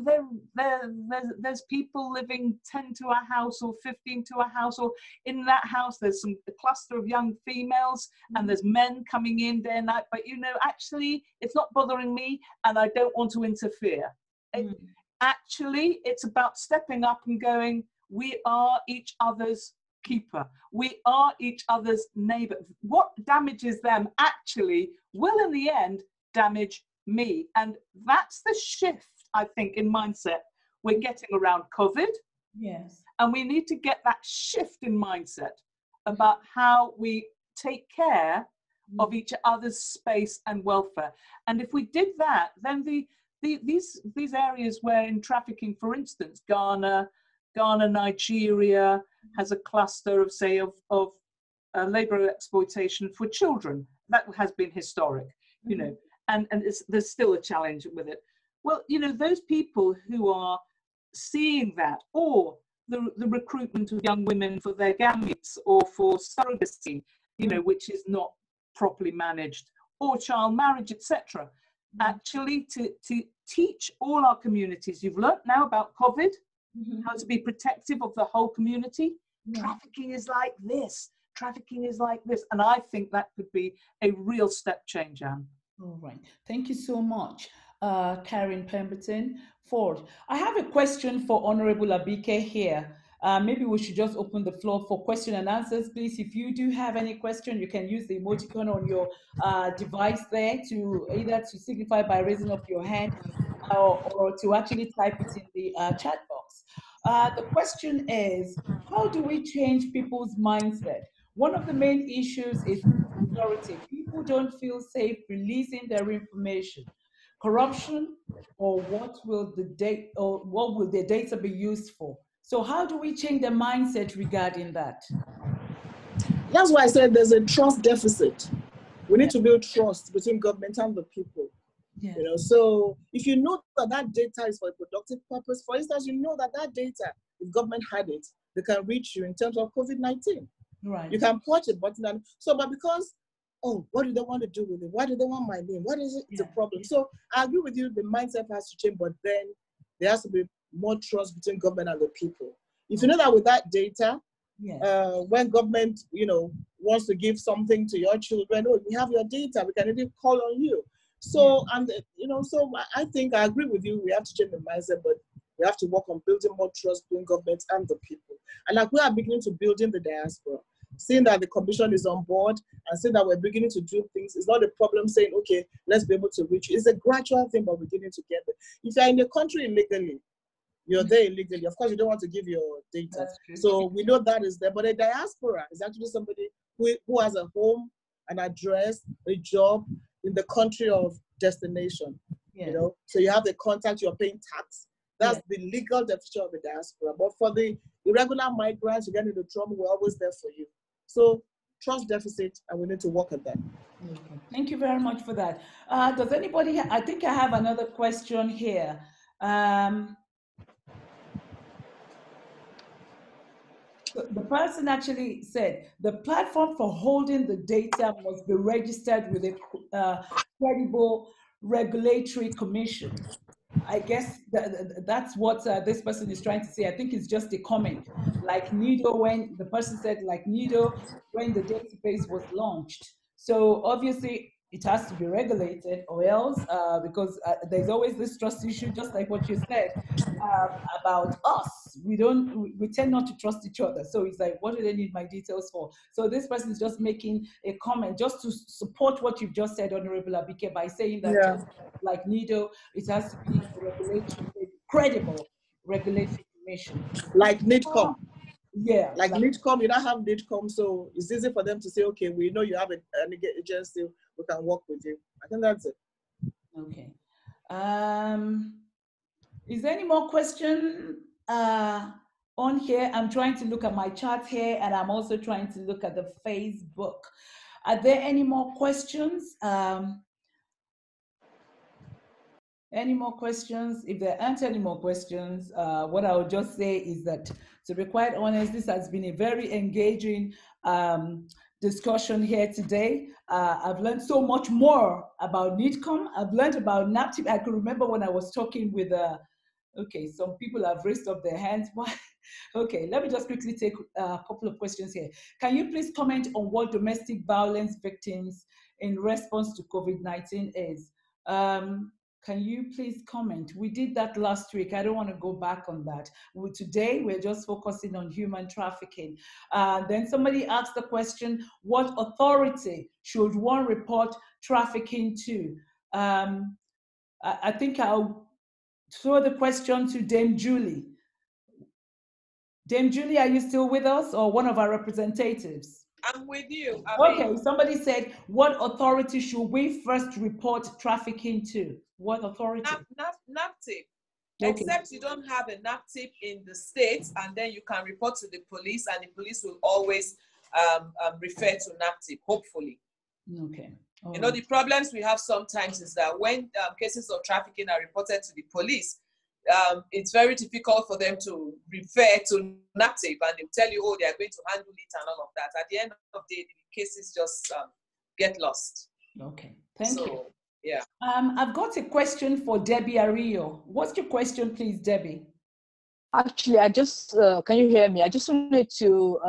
there's people living 10 to a house or 15 to a house, or in that house there's a cluster of young females and there's men coming in day and night, but, you know, actually it's not bothering me and I don't want to interfere. Actually, it's about stepping up and going, we are each other's keeper. We are each other's neighbor. What damages them actually will in the end damage me. And that's the shift, I think, in mindset we're getting around COVID. Yes. And we need to get that shift in mindset about how we take care of each other's space and welfare. And if we did that, then these areas where in trafficking, for instance, Ghana, Nigeria has a cluster of, say, of labor exploitation for children. That has been historic, you know. And there's still a challenge with it. Well, you know, those people who are seeing that, or the recruitment of young women for their gametes or for surrogacy, you know, which is not properly managed, or child marriage, etc. Actually, to teach all our communities, you've learnt now about COVID, how to be protective of the whole community. Trafficking is like this. Trafficking is like this. And I think that could be a real step change, Anne. All right. Thank you so much, Carrie Pemberton-Ford. I have a question for Honorable Abike here. Maybe we should just open the floor for question and answers, please. If you do have any question, you can use the emoticon on your device there to either to signify by raising up your hand or to actually type it in the chat box. The question is, how do we change people's mindset? One of the main issues is security. People don't feel safe releasing their information. Corruption, or what will the data be used for? So how do we change the mindset regarding that? That's why I said there's a trust deficit. We need to build trust between government and the people. You know, so if you know that data is for a productive purpose, for instance, you know that data, if government had it, they can reach you in terms of COVID-19. Right. You can purchase it, but because, oh, what do they want to do with it? Why do they want my name? What is it? It's a problem. So I agree with you, the mindset has to change, but then there has to be more trust between government and the people. If you know that with that data, yes. When government, you know, wants to give something to your children, oh, we have your data, we can even call on you. So, yeah. And you know, so I think I agree with you. We have to change the mindset, but we have to work on building more trust between government and the people. And like we are beginning to build in the diaspora, seeing that the commission is on board and seeing that we're beginning to do things, it's not a problem saying, okay, let's be able to reach you. It's a gradual thing, but we're beginning to get there. If you're in the country illegally, you're there illegally. Of course, you don't want to give your data. So we know that is there. But a diaspora is actually somebody who has a home, an address, a job in the country of destination. Yes. You know, so you have the contact, you're paying tax. That's the legal definition of the diaspora. But for the irregular migrants, you get into trouble, we're always there for you. So trust deficit, and we need to work on that. Okay. Thank you very much for that. Does anybody, I think I have another question here. The person actually said, the platform for holding the data must be registered with a credible regulatory commission. I guess that's what this person is trying to say. I think it's just a comment. Like Nido, when the person said, like Nido, when the database was launched. So obviously it has to be regulated or else, because there's always this trust issue, just like what you said about us. We tend not to trust each other. So it's like, what do they need my details for? So this person is just making a comment just to support what you've just said, Honorable Abike, by saying that like Nido, it has to be credible regulatory information. Like NIDCOM. Yeah, like NIDCOM, you don't have NIDCOM, so it's easy for them to say, okay, we know you have an agency, we can work with you. I think that's it. Okay. Is there any more question on here? I'm trying to look at my chat here, and I'm also trying to look at the Facebook. Are there any more questions? Any more questions? If there aren't any more questions, what I would just say is that, to be quite honest, this has been a very engaging discussion here today. I've learned so much more about NIDCOM. I've learned about NAPTIP. I can remember when I was talking with, okay, some people have raised up their hands. Okay, let me just quickly take a couple of questions here. Can you please comment on what domestic violence victims in response to COVID-19 is? Can you please comment? We did that last week. I don't want to go back on that. Today, we're just focusing on human trafficking. Then somebody asked the question, what authority should one report trafficking to? I think I'll throw the question to Dame Julie. Dame Julie, are you still with us or one of our representatives? I'm with you. Okay, somebody said, what authority should we first report trafficking to? What authority? NAPTIP. Okay. Except you don't have a NAPTIP in the States, and then you can report to the police, and the police will always refer to NAPTIP, hopefully. Okay. All you know, the problems we have sometimes is that when cases of trafficking are reported to the police, it's very difficult for them to refer to NAPTIP, and they tell you, oh, they are going to handle it and all of that. At the end of the day, the cases just get lost. Okay, thank you. Yeah. I've got a question for Debbie Ariyo. What's your question, please, Debbie? Actually, I just, can you hear me? I just wanted to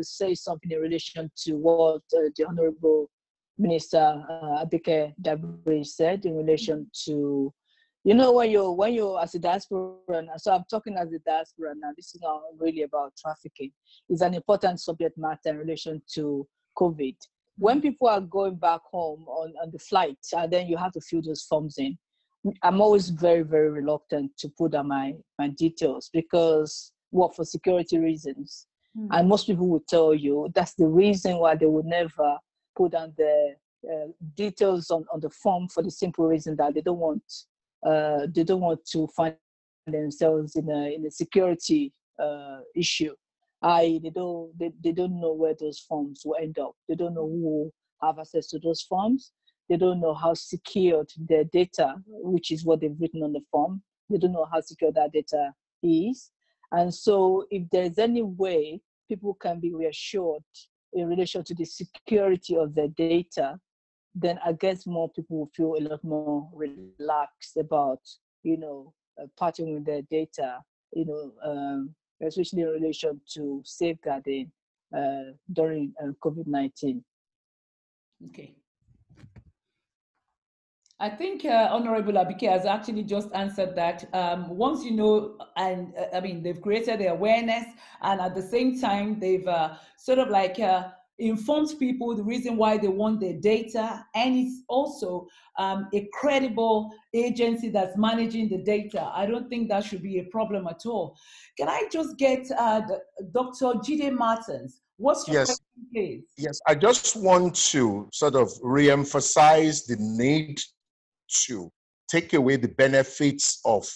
say something in relation to what the Honorable Minister Abike Dabiri said in relation to, you know, when you're as a diasporan, so I'm talking as a diasporan now, this is not really about trafficking. It's an important subject matter in relation to COVID. When people are going back home on the flight, and then you have to fill those forms in, I'm always very, very reluctant to put down my details because, well, for security reasons. And most people will tell you that's the reason why they would never put down the details on the form, for the simple reason that they don't want to find themselves in a security issue. They don't know where those forms will end up. They don't know who will have access to those forms. They don't know how secured their data, which is what they've written on the form. They don't know how secure that data is. And so if there's any way people can be reassured in relation to the security of their data, then I guess more people will feel a lot more relaxed about, you know, parting with their data, you know, especially in relation to safeguarding during COVID-19. Okay. I think Honorable Abike has actually just answered that. Once you know, and I mean, they've created the awareness, and at the same time, they've sort of like informed people the reason why they want their data, and it's also a credible agency that's managing the data. I don't think that should be a problem at all. Can I just get Dr. Jude Martins? What's your question, please? Yes, I just want to sort of re-emphasize the need to take away the benefits of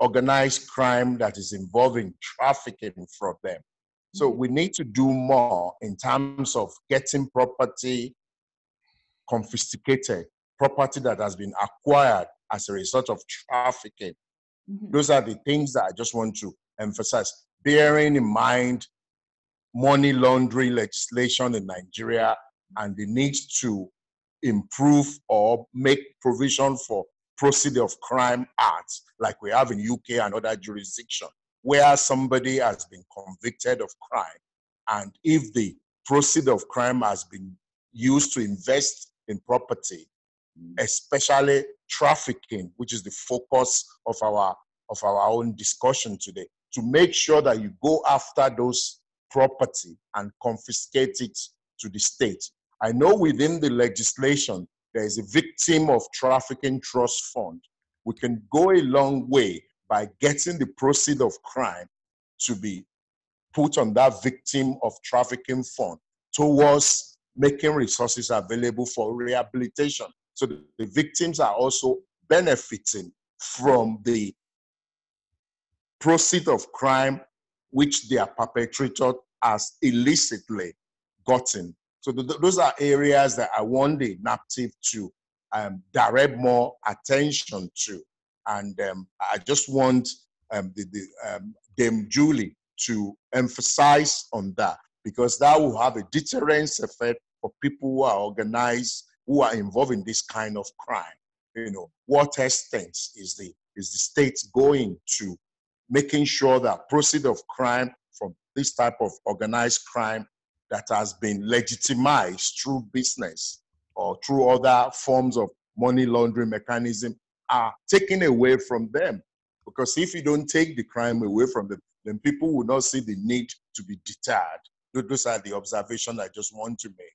organized crime that is involving trafficking from them. So we need to do more in terms of getting property confiscated, property that has been acquired as a result of trafficking. Those are the things that I just want to emphasize, bearing in mind money laundering legislation in Nigeria and the need to improve or make provision for Procedure of Crime Acts like we have in UK and other jurisdictions, where somebody has been convicted of crime, and if the proceeds of crime has been used to invest in property, especially trafficking, which is the focus of our own discussion today, to make sure that you go after those property and confiscate it to the state. I know within the legislation, there is a Victim of Trafficking Trust Fund. We can go a long way by getting the proceeds of crime to be put on that Victim of Trafficking Fund towards making resources available for rehabilitation. So the victims are also benefiting from the proceeds of crime which their perpetrator has illicitly gotten. So those are areas that I want the NAPTIP to direct more attention to. And I just want Dame Julie to emphasize on that, because that will have a deterrence effect for people who are organized, who are involved in this kind of crime. You know, what extent is the state going to making sure that proceeds of crime from this type of organized crime that has been legitimized through business or through other forms of money laundering mechanism are taken away from them? Because if you don't take the crime away from them, then people will not see the need to be deterred. Those are the observations I just want to make.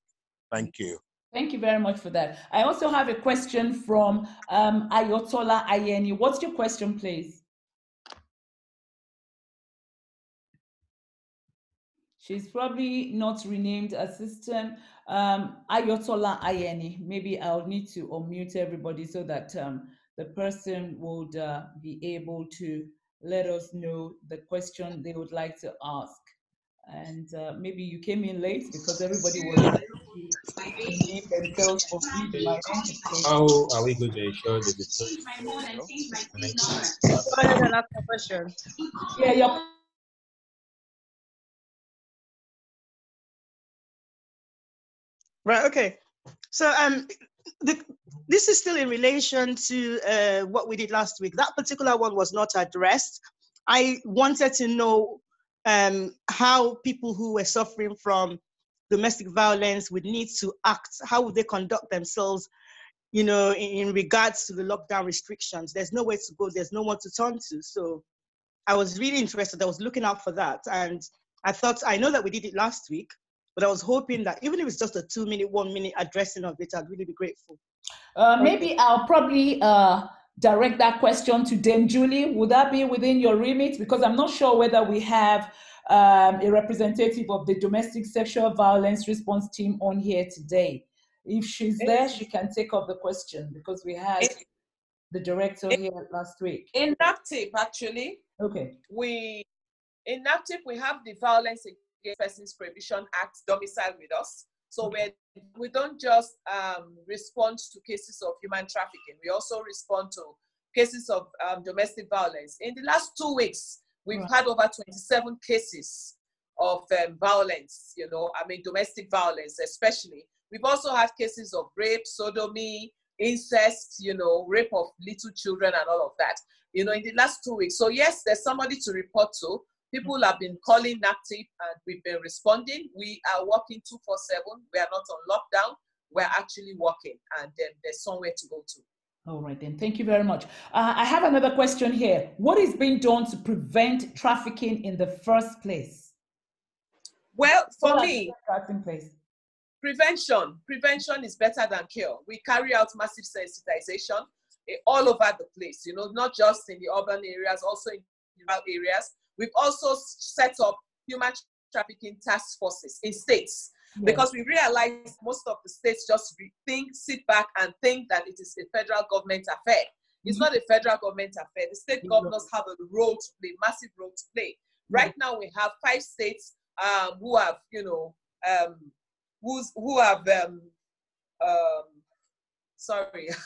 Thank you. Thank you very much for that. I also have a question from Ayotola Ayeni. What's your question, please? She's probably not renamed her system. Ayotola Ayeni. Maybe I'll need to unmute everybody so that the person would be able to let us know the question they would like to ask. And maybe you came in late because everybody was name themselves for my own. How are we going to ensure the discussion? Yeah, your right, okay. So this is still in relation to what we did last week. That particular one was not addressed. I wanted to know how people who were suffering from domestic violence would need to act. How would they conduct themselves, you know, in regards to the lockdown restrictions? There's nowhere to go. There's no one to turn to. So I was really interested. I was looking out for that. And I thought, I know that we did it last week, but I was hoping that even if it's just a 2-minute, 1-minute addressing of it, I'd really be grateful. Maybe I'll probably direct that question to Dame Julie. Would that be within your remit? Because I'm not sure whether we have a representative of the Domestic Sexual Violence Response Team on here today. If she's there, she can take up the question, because we had the director here last week. In NAPTIP, actually, okay. In NAPTIP, we have the Violence Against Persons Prohibition Act domicile with us. So we don't just respond to cases of human trafficking. We also respond to cases of domestic violence. In the last 2 weeks, we've had over 27 cases of violence, you know, I mean, domestic violence especially. We've also had cases of rape, sodomy, incest, rape of little children and all of that, in the last 2 weeks. So yes, there's somebody to report to. People have been calling NAPTIP and we've been responding. We are working 24/7. We are not on lockdown. We're actually working, and then there's somewhere to go to. All right, then. Thank you very much. I have another question here. What is being done to prevent trafficking in the first place? Well, for me, prevention is better than cure. We carry out massive sensitization all over the place, not just in the urban areas, also in rural areas. We've also set up human trafficking task forces in states, because we realize most of the states just sit back and think that it is a federal government affair. It's not a federal government affair. The state governors have a role to play, massive role to play. Right now we have 5 states who have,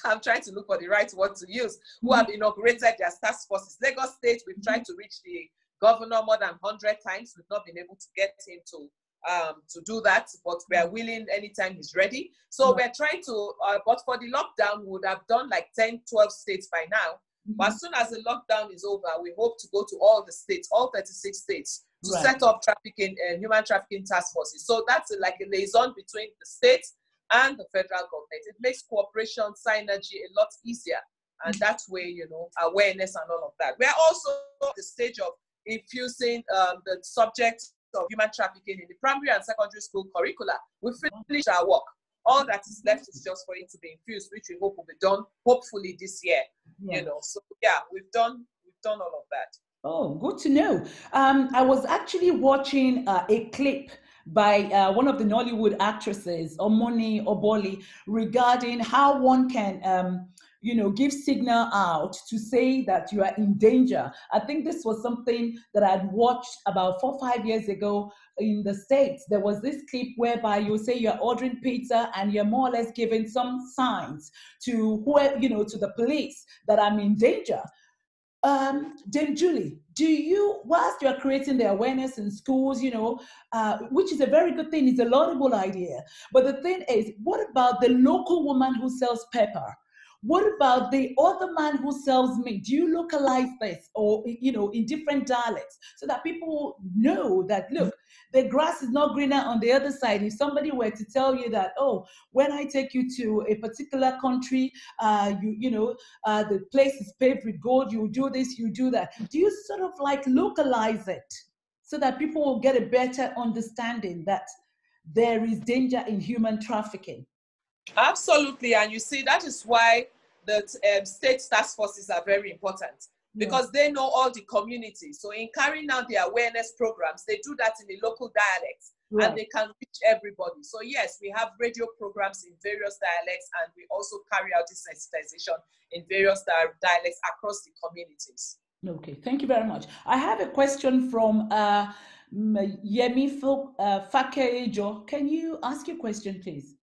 I'm trying to look for the right word to use, who have inaugurated their task forces. Lagos State, we've tried to reach the governor more than 100 times. We've not been able to get him to do that, but we are willing anytime he's ready. So we're trying to, but for the lockdown, we would have done like 10, 12 states by now. But as soon as the lockdown is over, we hope to go to all the states, all 36 states, to set up trafficking and human trafficking task forces. So that's like a liaison between the states and the federal government. It makes cooperation, synergy a lot easier. And that way, awareness and all of that. We're also at the stage of infusing the subject of human trafficking in the primary and secondary school curricula. We finished our work. All that is left is just for it to be infused, which we hope will be done hopefully this year. So yeah, we've done all of that. Oh, good to know. I was actually watching a clip by one of the Nollywood actresses, Omoni Oboli, regarding how one can give signal out to say that you are in danger. I think this was something that I'd watched about 4 or 5 years ago in the States. There was this clip whereby you say you're ordering pizza and you're more or less giving some signs to to the police that I'm in danger. Dame Julie, do you, whilst you're creating the awareness in schools, which is a very good thing, it's a laudable idea, but the thing is, what about the local woman who sells pepper? What about the other man who sells meat? Do you localize this or, in different dialects so that people know that, look, the grass is not greener on the other side. If somebody were to tell you that, oh, when I take you to a particular country, the place is paved with gold, you do this, you do that. Do you sort of like localize it so that people will get a better understanding that there is danger in human trafficking? Absolutely, and you see, that is why the state task forces are very important, because they know all the communities. So in carrying out the awareness programs, they do that in the local dialects, and they can reach everybody. So yes, we have radio programs in various dialects, and we also carry out this sensitization in various dialects across the communities. Okay, thank you very much. I have a question from Yemi Fakejo. Can you ask your question, please?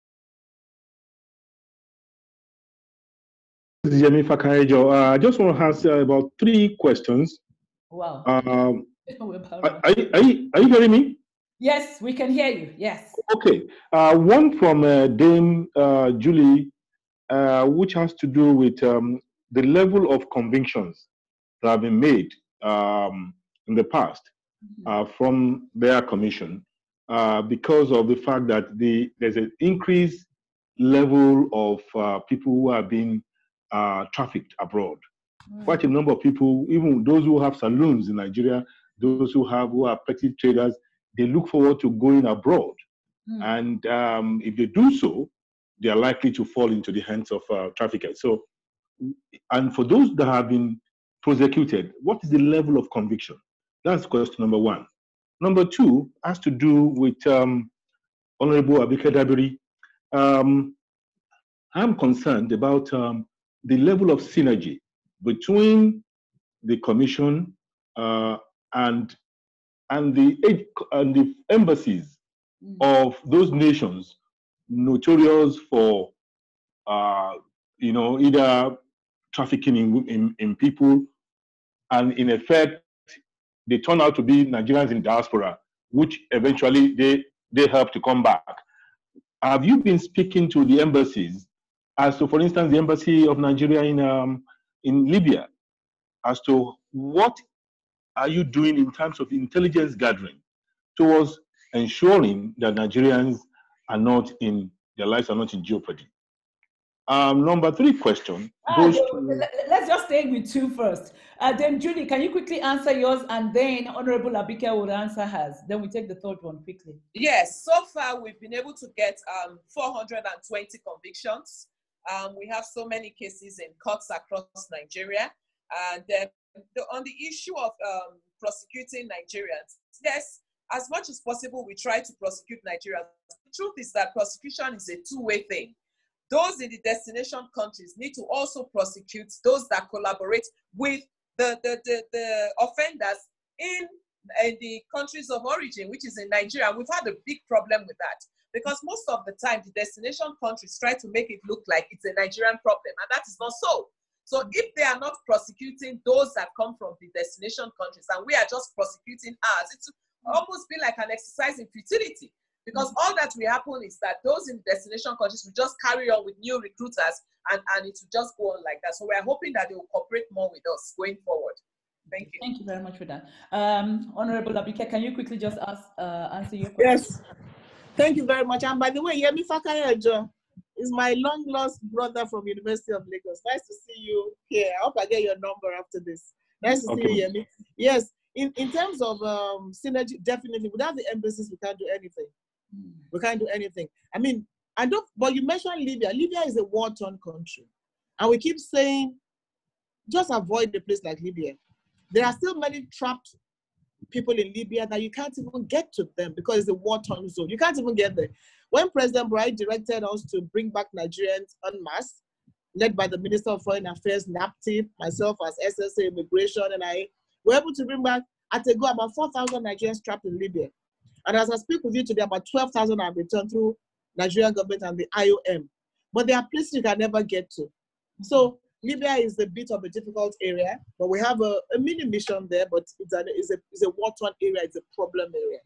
This is Yemi Fakejo. I just want to ask about 3 questions. Wow. Are you hearing me? Yes, we can hear you. Yes. Okay. One from Dame Julie, which has to do with the level of convictions that have been made in the past from their commission because of the fact that there's an increased level of people who have been trafficked abroad. Quite a number of people, even those who have saloons in Nigeria, those who are petty traders, they look forward to going abroad. And if they do so, they are likely to fall into the hands of traffickers. So, and for those that have been prosecuted, what is the level of conviction? That's question number 1. Number 2 has to do with Honorable Abike Dabiri. I'm concerned about the level of synergy between the commission and the embassies of those nations notorious for either trafficking in people, and in effect they turn out to be Nigerians in diaspora, which eventually they help to come back. Have you been speaking to the embassies as to, for instance, the embassy of Nigeria in Libya, as to what are you doing in terms of intelligence gathering towards ensuring that Nigerians are not in, their lives are not in jeopardy. Number three question goes to... Let's just stay with two first. Then Julie, can you quickly answer yours, and then Honorable Abike will answer hers. Then we take the third one quickly. Yes, so far we've been able to get 420 convictions. We have so many cases in courts across Nigeria. And on the issue of prosecuting Nigerians, yes, as much as possible, we try to prosecute Nigerians. The truth is that prosecution is a two-way thing. Those in the destination countries need to also prosecute those that collaborate with the offenders in the countries of origin, which is in Nigeria. We've had a big problem with that because most of the time the destination countries try to make it look like it's a Nigerian problem, and that is not so. So if they are not prosecuting those that come from the destination countries and we are just prosecuting ours, it will almost be like an exercise in futility. Because all that will happen is that those in destination countries will just carry on with new recruiters, and it will just go on like that. So we're hoping that they will cooperate more with us going forward. Thank you. Thank you very much for that. Honorable Abike, can you quickly just answer your question? Yes. Thank you very much. And by the way, Yemi Fakayejo is my long-lost brother from University of Lagos. Nice to see you here. I hope I get your number after this. Nice to see you, Yemi. Yes. In terms of synergy, definitely, without the embassies, we can't do anything. We can't do anything. I mean, but you mentioned Libya. Libya is a war-torn country. And we keep saying, just avoid a place like Libya. There are still many trapped people in Libya that you can't even get to them because it's a war-torn zone. You can't even get there. When President Buhari directed us to bring back Nigerians en masse, led by the Minister of Foreign Affairs, NAPTIP, myself as SSA Immigration, and I were able to bring back, at a go, about 4,000 Nigerians trapped in Libya. And as I speak with you today, about 12,000 have returned through Nigerian government and the IOM. But there are places you can never get to. So Libya is a bit of a difficult area, but we have a mini mission there, but it's a war-torn area, it's a problem area.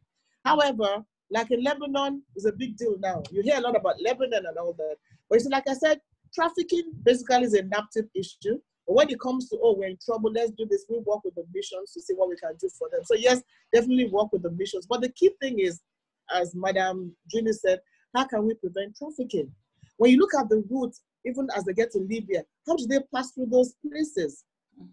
However, like in Lebanon, it's a big deal now. You hear a lot about Lebanon and all that. But it's like I said, trafficking basically is a NAPTIP issue. But when it comes to, oh, we're in trouble, let's do this, we work with the missions to see what we can do for them. So yes, definitely work with the missions. But the key thing is, as Madam Julie said, how can we prevent trafficking? When you look at the routes, even as they get to Libya, how do they pass through those places?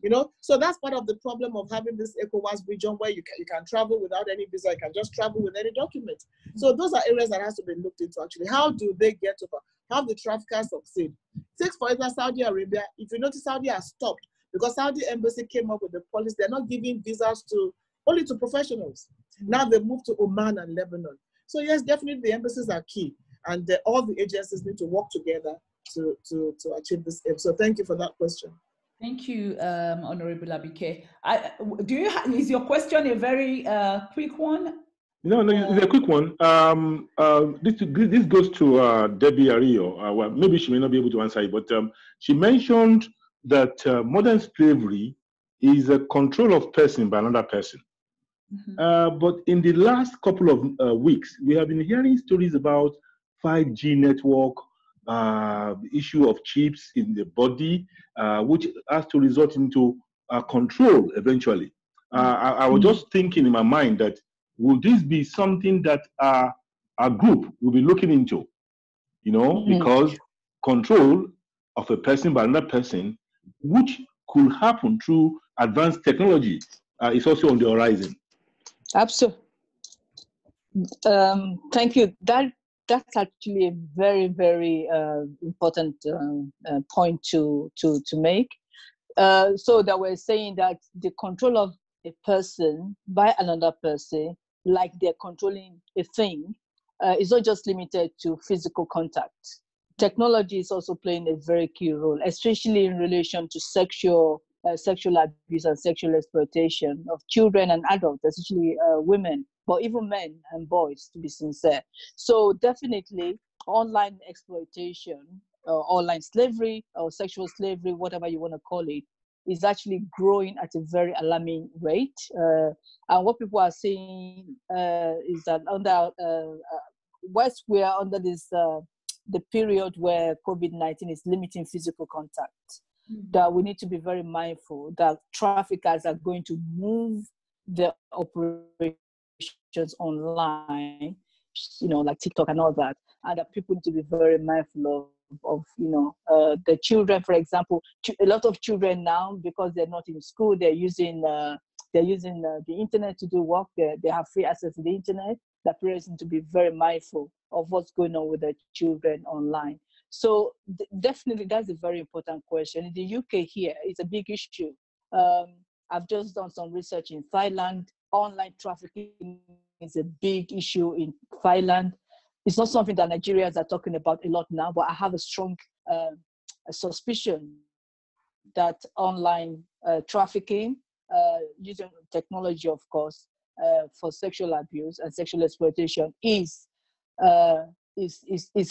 You know, so that's part of the problem of having this ECOWAS region where you can travel without any visa, you can just travel with any document. So those are areas that has to be looked into actually. How do they get over? How the traffickers succeed? Take for instance Saudi Arabia. If you notice, Saudi has stopped because Saudi embassy came up with the policy. They're not giving visas only to professionals. Now they move to Oman and Lebanon. So yes, definitely the embassies are key, and all the agencies need to work together to achieve this aim. So thank you for that question. Thank you, Honorable Abike. Is your question a very quick one? No, it's a quick one. This goes to Debbie Ariyo. Well, maybe she may not be able to answer it, but she mentioned that modern slavery is a control of person by another person. Mm-hmm. But in the last couple of weeks, we have been hearing stories about 5G network, issue of chips in the body, which has to result into control eventually. I was just thinking in my mind that will this be something that our group will be looking into? You know, because control of a person by another person, which could happen through advanced technology, is also on the horizon. Absolutely. Thank you. That's actually a very, very important point to make. So that we're saying that the control of a person by another person, like they're controlling a thing, is not just limited to physical contact. Technology is also playing a very key role, especially in relation to sexual abuse and sexual exploitation of children and adults, especially women, but even men and boys, to be sincere. So definitely online exploitation, online slavery or sexual slavery, whatever you want to call it, is actually growing at a very alarming rate. And what people are saying is that whilst we are under this the period where COVID-19 is limiting physical contact, that we need to be very mindful that traffickers are going to move their operations online, you know, like TikTok and all that, and that people need to be very mindful of you know, the children, for example. A lot of children now, because they're not in school, they're using the internet to do work. They have free access to the internet. That parents need to be very mindful of what's going on with their children online. So definitely that's a very important question. In the UK here, it's a big issue. I've just done some research in Thailand. Online trafficking is a big issue in Thailand. It's not something that Nigerians are talking about a lot now, but I have a strong suspicion that online trafficking, using technology, of course, for sexual abuse and sexual exploitation is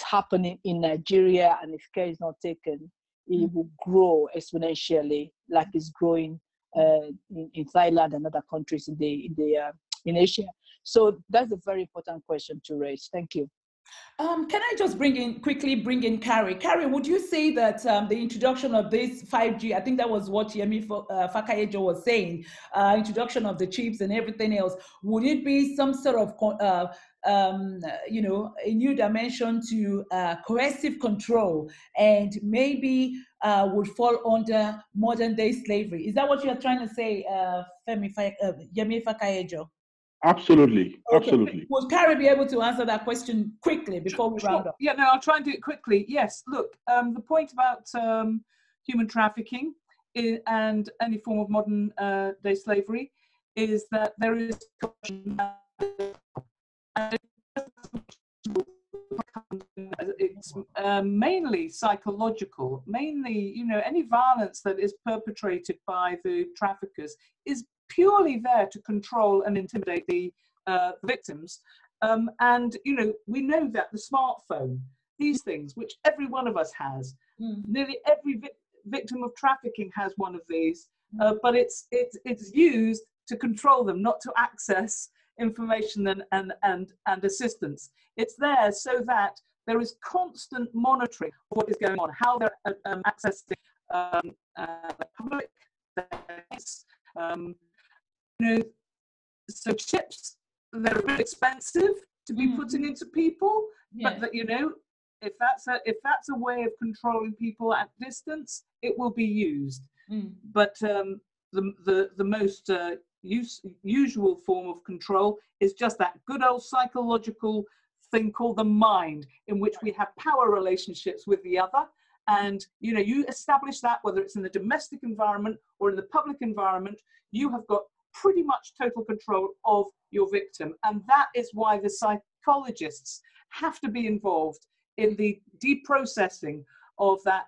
happening in Nigeria, and if care is not taken, it will grow exponentially, like it's growing in Thailand and other countries in Asia. So that's a very important question to raise. Thank you. Can I just quickly bring in Carrie? Carrie, would you say that the introduction of this 5G, I think that was what Yemi Fakayejo was saying, introduction of the chips and everything else, would it be some sort of, you know, a new dimension to coercive control, and maybe would fall under modern day slavery? Is that what you are trying to say, Yemi Fakayejo? Absolutely, okay. Absolutely. Would Carrie be able to answer that question quickly before we round up? Yeah, no, I'll try and do it quickly. Yes, look, the point about human trafficking and any form of modern day slavery is that there is it's mainly psychological, you know, any violence that is perpetrated by the traffickers is purely there to control and intimidate the victims. And, you know, we know that the smartphone, these things, which every one of us has, nearly every victim of trafficking has one of these, but it's used to control them, not to access information and assistance. It's there so that there is constant monitoring of what is going on, how they're accessing the public, you know, so chips, they're a bit expensive to be putting into people, but that, you know, if that's a way of controlling people at distance, it will be used. But the most usual form of control is just that good old psychological thing called the mind, in which we have power relationships with the other. And, you know, you establish that, whether it's in the domestic environment or in the public environment, you have got pretty much total control of your victim. And that is why the psychologists have to be involved in the deprocessing of that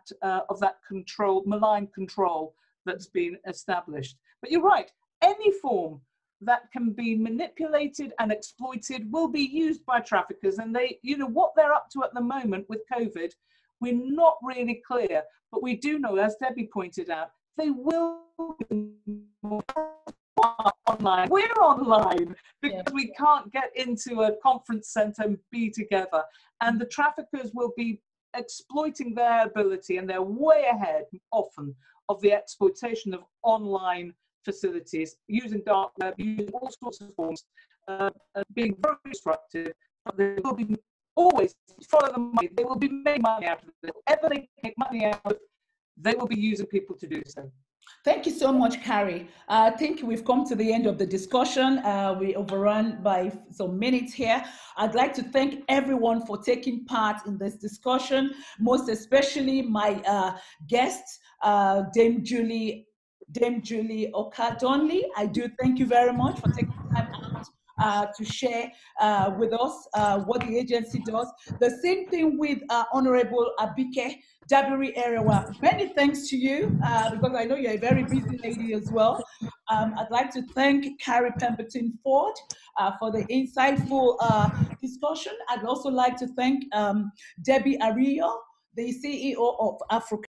control, malign control that's been established. But you're right, any form that can be manipulated and exploited will be used by traffickers. And they, you know, what they're up to at the moment with COVID, we're not really clear, but we do know, as Debbie pointed out, they will be online. We're online because we can't get into a conference centre and be together. And the traffickers will be exploiting their ability, and they're way ahead often of the exploitation of online facilities, using dark web, using all sorts of forms, being very disruptive, but they will be always follow the money. They will be making money out of it. Whatever they make money out of, they will be using people to do so. Thank you so much, Carrie. I think we've come to the end of the discussion. We overrun by some minutes here. I'd like to thank everyone for taking part in this discussion, most especially my guest, Dame Julie Okah-Donli. I do thank you very much for taking time out to share with us what the agency does. The same thing with Honorable Abike Dabiri-Erewa. Many thanks to you, because I know you're a very busy lady as well. I'd like to thank Carrie Pemberton-Ford for the insightful discussion. I'd also like to thank Debbie Ariyo, the CEO of Africa